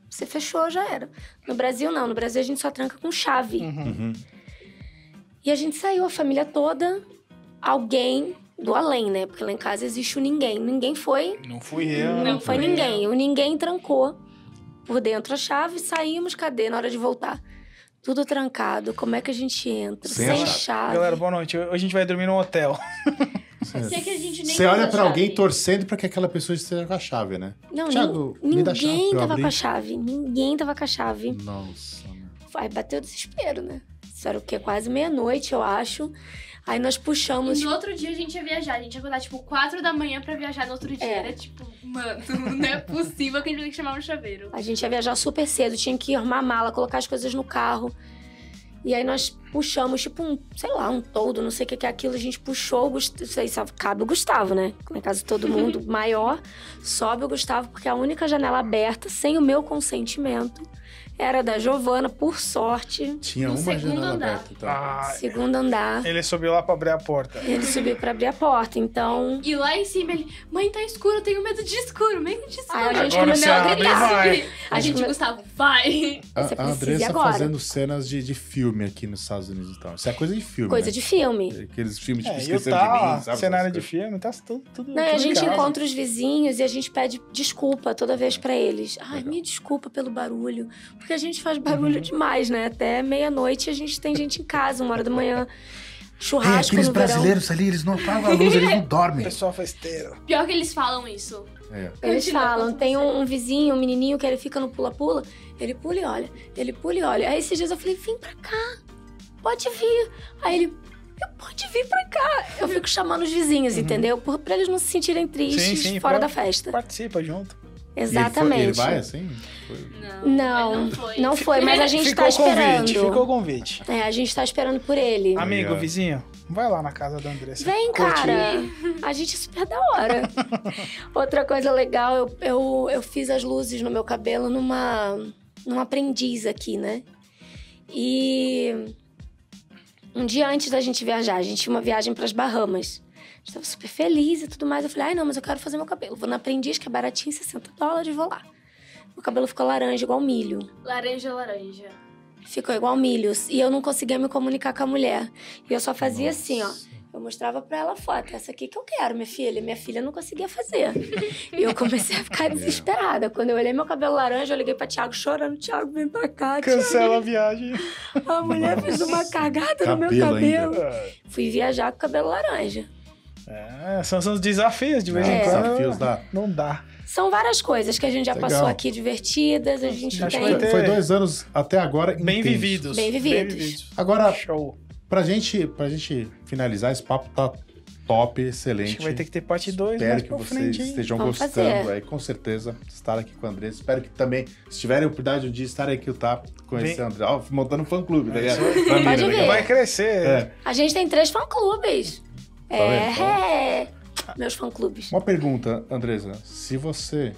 Você fechou, já era. No Brasil, não. No Brasil, a gente só tranca com chave. Uhum. E a gente saiu, a família toda, alguém do além, né? Porque lá em casa existe o ninguém. Ninguém foi... Não fui eu. Não foi ninguém. O ninguém trancou por dentro a chave, saímos, cadê? Na hora de voltar. Tudo trancado, como é que a gente entra? Sem chave. Galera, boa noite. Hoje a gente vai dormir num hotel. Você olha pra alguém torcendo pra que aquela pessoa esteja com a chave, né? Não, Thiago, ninguém tava com a chave. Ninguém tava com a chave. Nossa. Aí bateu o desespero, né? Isso era o quê? Quase meia-noite, eu acho. Aí nós puxamos... E no outro dia a gente ia viajar. A gente ia acordar, tipo, 4 da manhã pra viajar no outro dia. Era tipo, mano, não é possível que a gente vai ter que chamar um chaveiro. A gente ia viajar super cedo. Tinha que arrumar a mala, colocar as coisas no carro. E aí nós puxamos, tipo, um toldo, não sei o que é aquilo. A gente puxou, cabe o Gustavo, né? Na casa de todo mundo, maior. Sobe o Gustavo, porque a única janela aberta, sem o meu consentimento... Era da Giovanna, por sorte. Tinha uma janela aberta, então. Ah, segundo andar. Ele subiu lá pra abrir a porta. Ele subiu pra abrir a porta, então... E lá em cima ele... Mãe, tá escuro, eu tenho medo de escuro, medo de escuro. Aí a gente começou a gritar. A gente, Gustavo, vai. A Andreza fazendo cenas de filme aqui nos Estados Unidos e tal. Isso é coisa de filme, de filme. Aqueles filmes tipo Esqueceram de Mim, sabe? Cenário de filme, tá tudo... Não, a gente encontra os vizinhos e a gente pede desculpa toda vez pra eles. Ai, me desculpa pelo barulho. Porque a gente faz barulho demais, né? Até meia-noite a gente tem gente em casa, 1h da manhã, churrasco no verão. Aqueles brasileiros ali, eles não apagam a luz, eles não dormem. O pessoal festeiro. Pior que eles falam isso. Eles falam, tem um vizinho, um menininho que ele fica no pula-pula, ele pula e olha, ele pula e olha. Aí esses dias eu falei, vem pra cá, pode vir. Aí ele, pode vir pra cá. Eu fico chamando os vizinhos, entendeu? Pra eles não se sentirem tristes fora da festa. Participa junto. Exatamente. Ele vai assim? Não foi, mas a gente tá esperando. Ficou o convite. É, a gente tá esperando por ele. Amigo, vizinho, vai lá na casa da Andreza. Vem, cara. A gente é super da hora. Outra coisa legal, eu fiz as luzes no meu cabelo numa aprendiz aqui, né? E um dia antes da gente viajar, a gente tinha uma viagem pras Bahamas. Eu estava super feliz e tudo mais. Eu falei, ai não, mas eu quero fazer meu cabelo. Vou na aprendiz, que é baratinho, $60, vou lá. Meu cabelo ficou laranja, igual milho. Laranja. Ficou igual milho. E eu não conseguia me comunicar com a mulher. E eu só fazia assim, ó. Eu mostrava pra ela a foto. Essa aqui que eu quero, minha filha. Minha filha não conseguia fazer. E eu comecei a ficar desesperada. Quando eu olhei meu cabelo laranja, eu liguei pra Thiago chorando. Thiago, vem pra cá, Thiago. Cancela a viagem. A mulher fez uma cagada no meu cabelo. Fui viajar com o cabelo laranja. São os desafios de vez em quando. Desafios não dá. São várias coisas que a gente já passou aqui divertidas. A gente foi 2 anos até agora bem vividos. Agora, show. Pra gente finalizar, esse papo tá top, excelente. Acho que vai ter que ter parte 2. Espero que vocês estejam gostando. Aí, com certeza, estar aqui com o Andreza. Espero que também, se tiverem a oportunidade de estar aqui, conhecer o Andreza. Montando um fã-clube. Vai crescer. A gente tem 3 fã-clubes. Meus fã-clubes. Uma pergunta, Andreza. Se você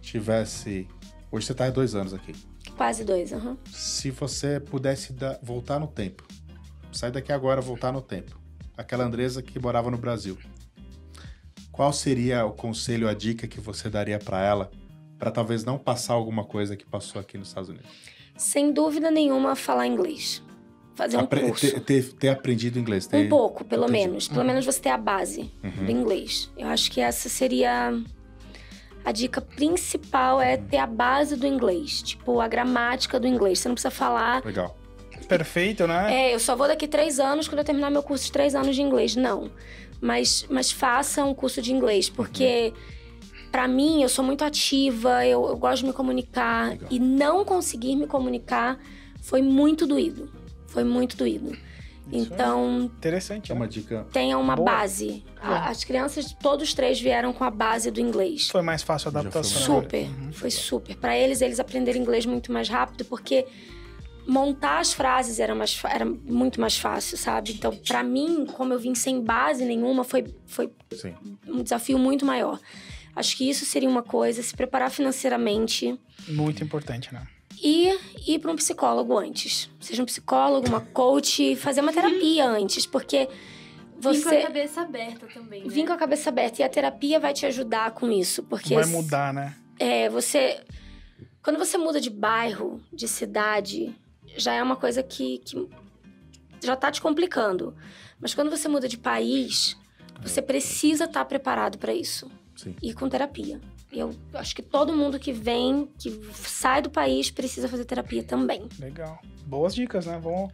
tivesse... Hoje você tá há 2 anos aqui. Quase dois, aham. Uhum. Se você pudesse voltar no tempo, sair daqui agora, voltar no tempo, aquela Andreza que morava no Brasil, qual seria o conselho, a dica que você daria para ela, para talvez não passar alguma coisa que passou aqui nos Estados Unidos? Sem dúvida nenhuma, falar inglês. Fazer um curso. Ter aprendido inglês. Um pouco, pelo menos. Pelo menos você ter a base do inglês. Eu acho que essa seria... A dica principal é ter a base do inglês. Tipo, a gramática do inglês. Você não precisa falar... Legal. Perfeito, né? É, eu só vou daqui 3 anos, quando eu terminar meu curso de 3 anos de inglês. Não. Mas faça um curso de inglês, porque... Pra mim, eu sou muito ativa, eu gosto de me comunicar. Legal. E não conseguir me comunicar foi muito doído. Foi muito doído. Isso então... É interessante, é uma dica. Tenha uma boa base. As crianças, todos 3 vieram com a base do inglês. Foi mais fácil a adaptação. Super, foi super. Pra eles aprenderam inglês muito mais rápido, porque montar as frases era muito mais fácil, sabe? Então, pra mim, como eu vim sem base nenhuma, foi um desafio muito maior. Acho que isso seria uma coisa, se preparar financeiramente. Muito importante, né? E ir para um psicólogo antes. Seja um psicólogo, uma coach, fazer uma terapia antes, porque você... Vim com a cabeça aberta também, né? Vim com a cabeça aberta, e a terapia vai te ajudar com isso, porque... Vai mudar, né? É, você... Quando você muda de bairro, de cidade, já é uma coisa que já tá te complicando. Mas quando você muda de país, você precisa estar preparado para isso. Sim. E com terapia. Eu acho que todo mundo que vem, que sai do país, precisa fazer terapia também. Legal. Boas dicas, né? Vamos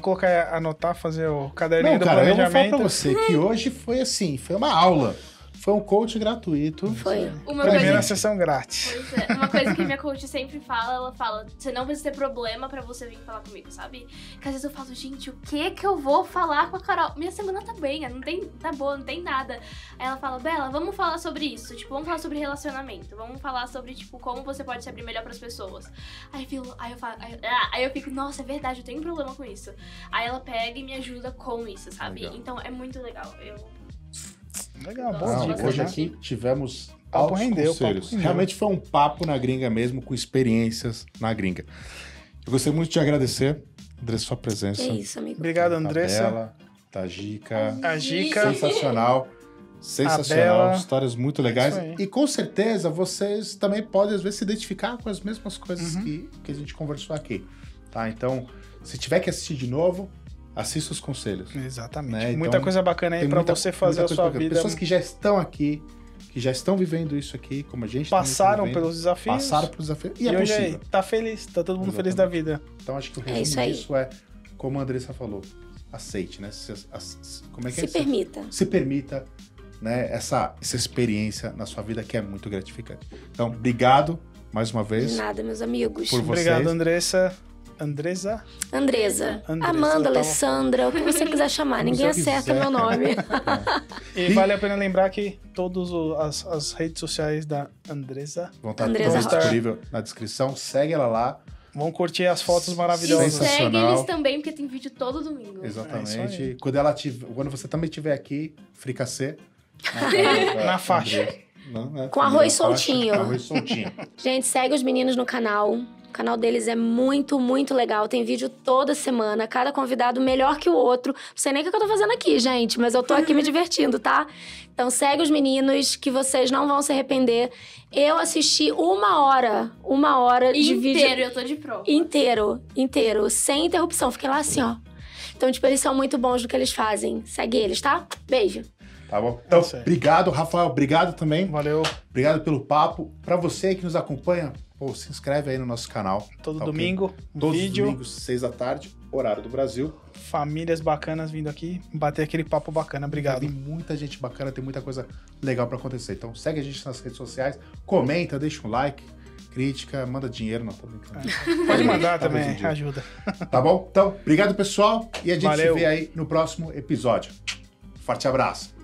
colocar, anotar, fazer o caderninho do planejamento. Não, cara, eu vou falar pra você que hoje foi assim, foi uma aula. Foi um coach gratuito. Foi. Primeira sessão grátis. Pois é. Uma coisa que minha coach sempre fala, ela fala, você não vai ter problema pra você vir falar comigo, sabe? Porque às vezes eu falo, gente, o que que eu vou falar com a Carol? Minha semana tá bem, não tem, tá boa, não tem nada. Aí ela fala, Bela, vamos falar sobre isso. Tipo, vamos falar sobre relacionamento. Vamos falar sobre, tipo, como você pode se abrir melhor pras pessoas. Aí eu fico, nossa, é verdade, eu tenho um problema com isso. Aí ela pega e me ajuda com isso, sabe? Legal. Então é muito legal. Legal, boa dica. Hoje aqui tivemos altos conselhos. Realmente foi um papo na gringa mesmo, com experiências na gringa. Eu gostaria muito de te agradecer, Andressa, sua presença. É isso, amigo. Obrigado, Andressa. A Bela, a Gica. A Gica. Sensacional. Sensacional. Histórias muito legais. E com certeza vocês também podem, às vezes, se identificar com as mesmas coisas que a gente conversou aqui. Tá? Então, se tiver que assistir de novo... Assista os conselhos. Exatamente. Né? Muita então, coisa bacana aí pra você fazer a sua vida. Pessoas que já estão aqui, que já estão vivendo isso aqui, como a gente Passaram pelos desafios. E é possível. Hoje tá feliz, tá todo mundo feliz da vida. Então acho que o resumo disso é, como a Andressa falou, aceite, né? Se permita. Se permita, né? Essa experiência na sua vida que é muito gratificante. Então, obrigado mais uma vez. De nada, meus amigos. Por vocês. Obrigado, Andressa. Andreza. Amanda, Alessandra, o que você quiser chamar. Ninguém acerta meu nome. E vale a pena lembrar que todas as redes sociais da Andreza vão estar disponíveis na descrição. Segue ela lá. Vão curtir as fotos maravilhosas. E segue eles também, porque tem vídeo todo domingo. Exatamente. Quando você também estiver aqui, fricassê. Na faixa. Com arroz soltinho. Gente, segue os meninos no canal. O canal deles é muito, muito legal. Tem vídeo toda semana, cada convidado melhor que o outro. Não sei nem o que eu tô fazendo aqui, gente, mas eu tô aqui me divertindo, tá? Então segue os meninos, que vocês não vão se arrepender. Eu assisti uma hora de vídeo. Inteiro, eu tô de prova. Inteiro, sem interrupção. Fiquei lá assim, ó. Então, tipo, eles são muito bons no que eles fazem. Segue eles, tá? Beijo. Tá bom? Então, obrigado, Rafael. Obrigado também. Valeu. Obrigado pelo papo. Pra você que nos acompanha, pô, se inscreve aí no nosso canal. Todo domingo. Todos os domingos, 6 da tarde, horário do Brasil. Famílias bacanas vindo aqui, bater aquele papo bacana. Obrigado. Tem muita gente bacana, tem muita coisa legal pra acontecer. Então, segue a gente nas redes sociais, comenta, deixa um like, crítica, manda dinheiro. Não, tô brincando. Pode mandar também, ajuda. Tá bom? Então, obrigado, pessoal. E a gente se vê aí no próximo episódio. Forte abraço.